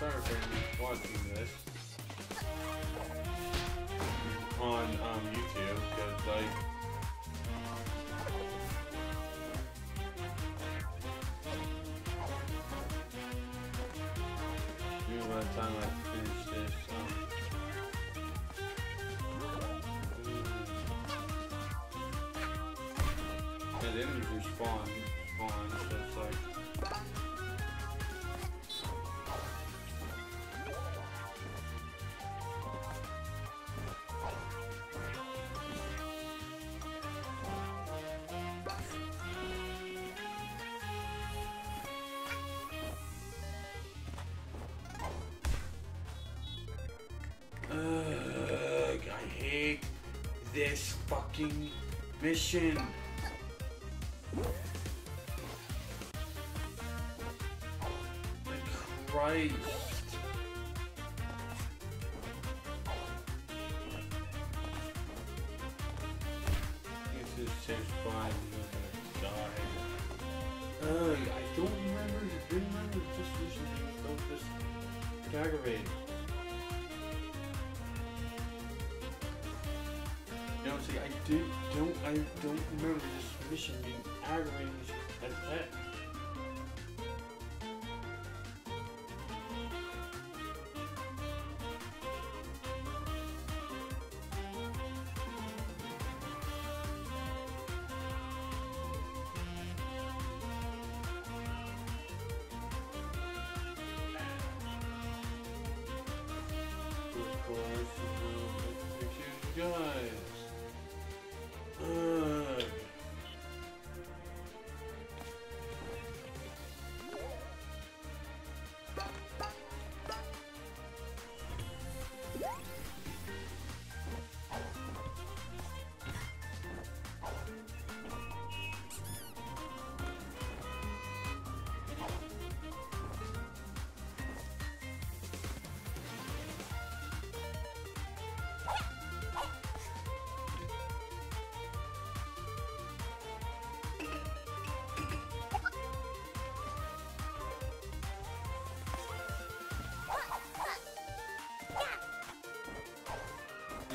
Sorry for watching this on YouTube, because like by the time I finish this, and then you respawn, so it's like. This fucking mission. Christ. This is safe by the guy. Ugh, I don't remember this mission. It's so aggravating. I don't remember this mission being aggravating as heck. Of course, you know, guys.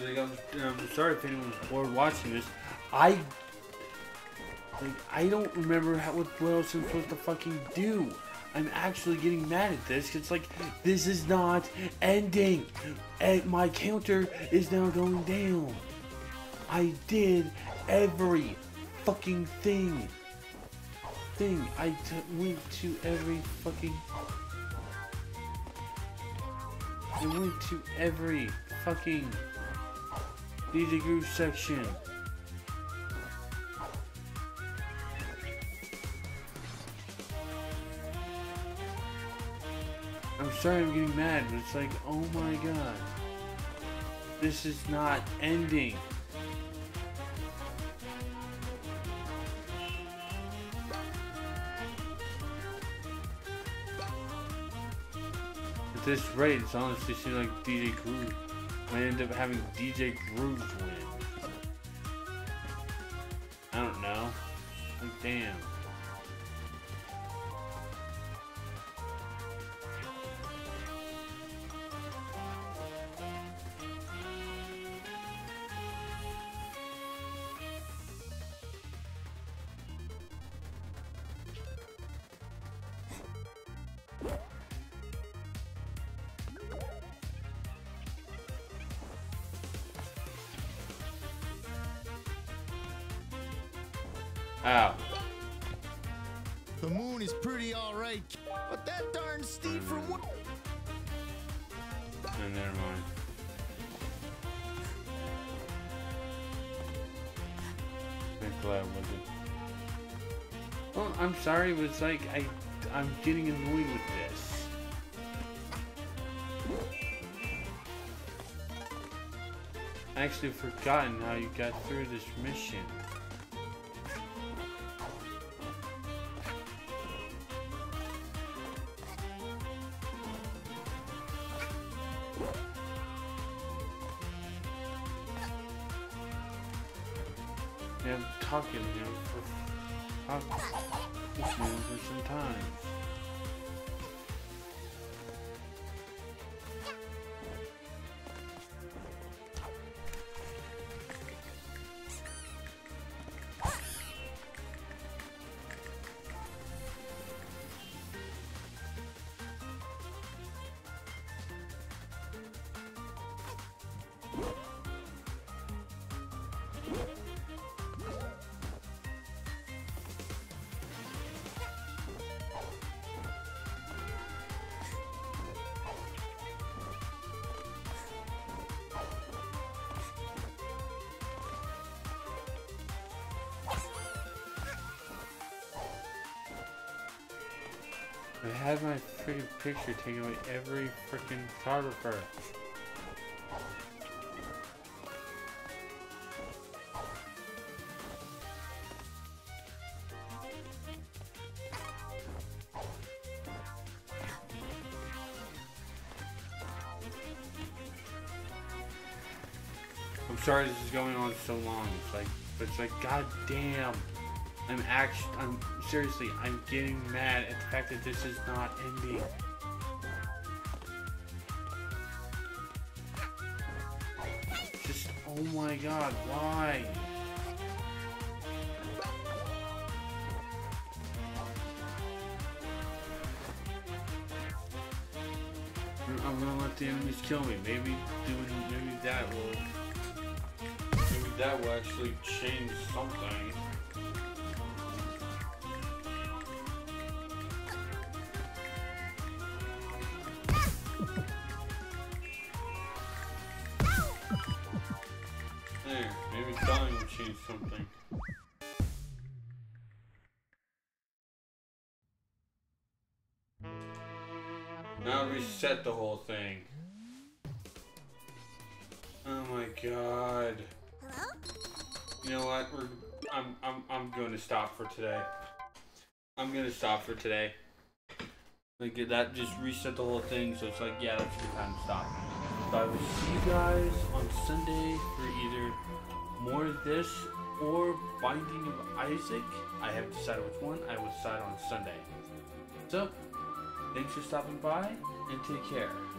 Like, I'm sorry if anyone was bored watching this. I don't remember what else I'm supposed to fucking do. I'm actually getting mad at this. It's like, this is not ending. And my counter is now going down. I did every fucking thing. I went to every fucking DJ Grooves section. I'm sorry I'm getting mad, but it's like, oh my god. This is not ending. At this rate, it's honestly seems like DJ Grooves might end up having DJ Grooves win. I don't know. Like, damn. Ow. The moon is pretty alright, but that darn steed from what? Oh, never mind. I'm glad it wasn't. Well, I'm sorry, but it's like I'm getting annoyed with this. I actually forgotten how you got through this mission. I had my freaking picture taken away every freaking photographer. I'm sorry this is going on so long. It's like goddamn. I'm seriously, I'm getting mad at the fact that this is not ending. Just, oh my god, why? I'm gonna let the enemies kill me. Maybe that will actually change something. Reset the whole thing. Oh my god. Hello? You know what? I'm going to stop for today. Like that just reset the whole thing, so it's like, yeah, that's a good time to stop. So I will see you guys on Sunday for either more of this or Binding of Isaac. I haven't decided which one. I will decide on Sunday. So, thanks for stopping by, and take care.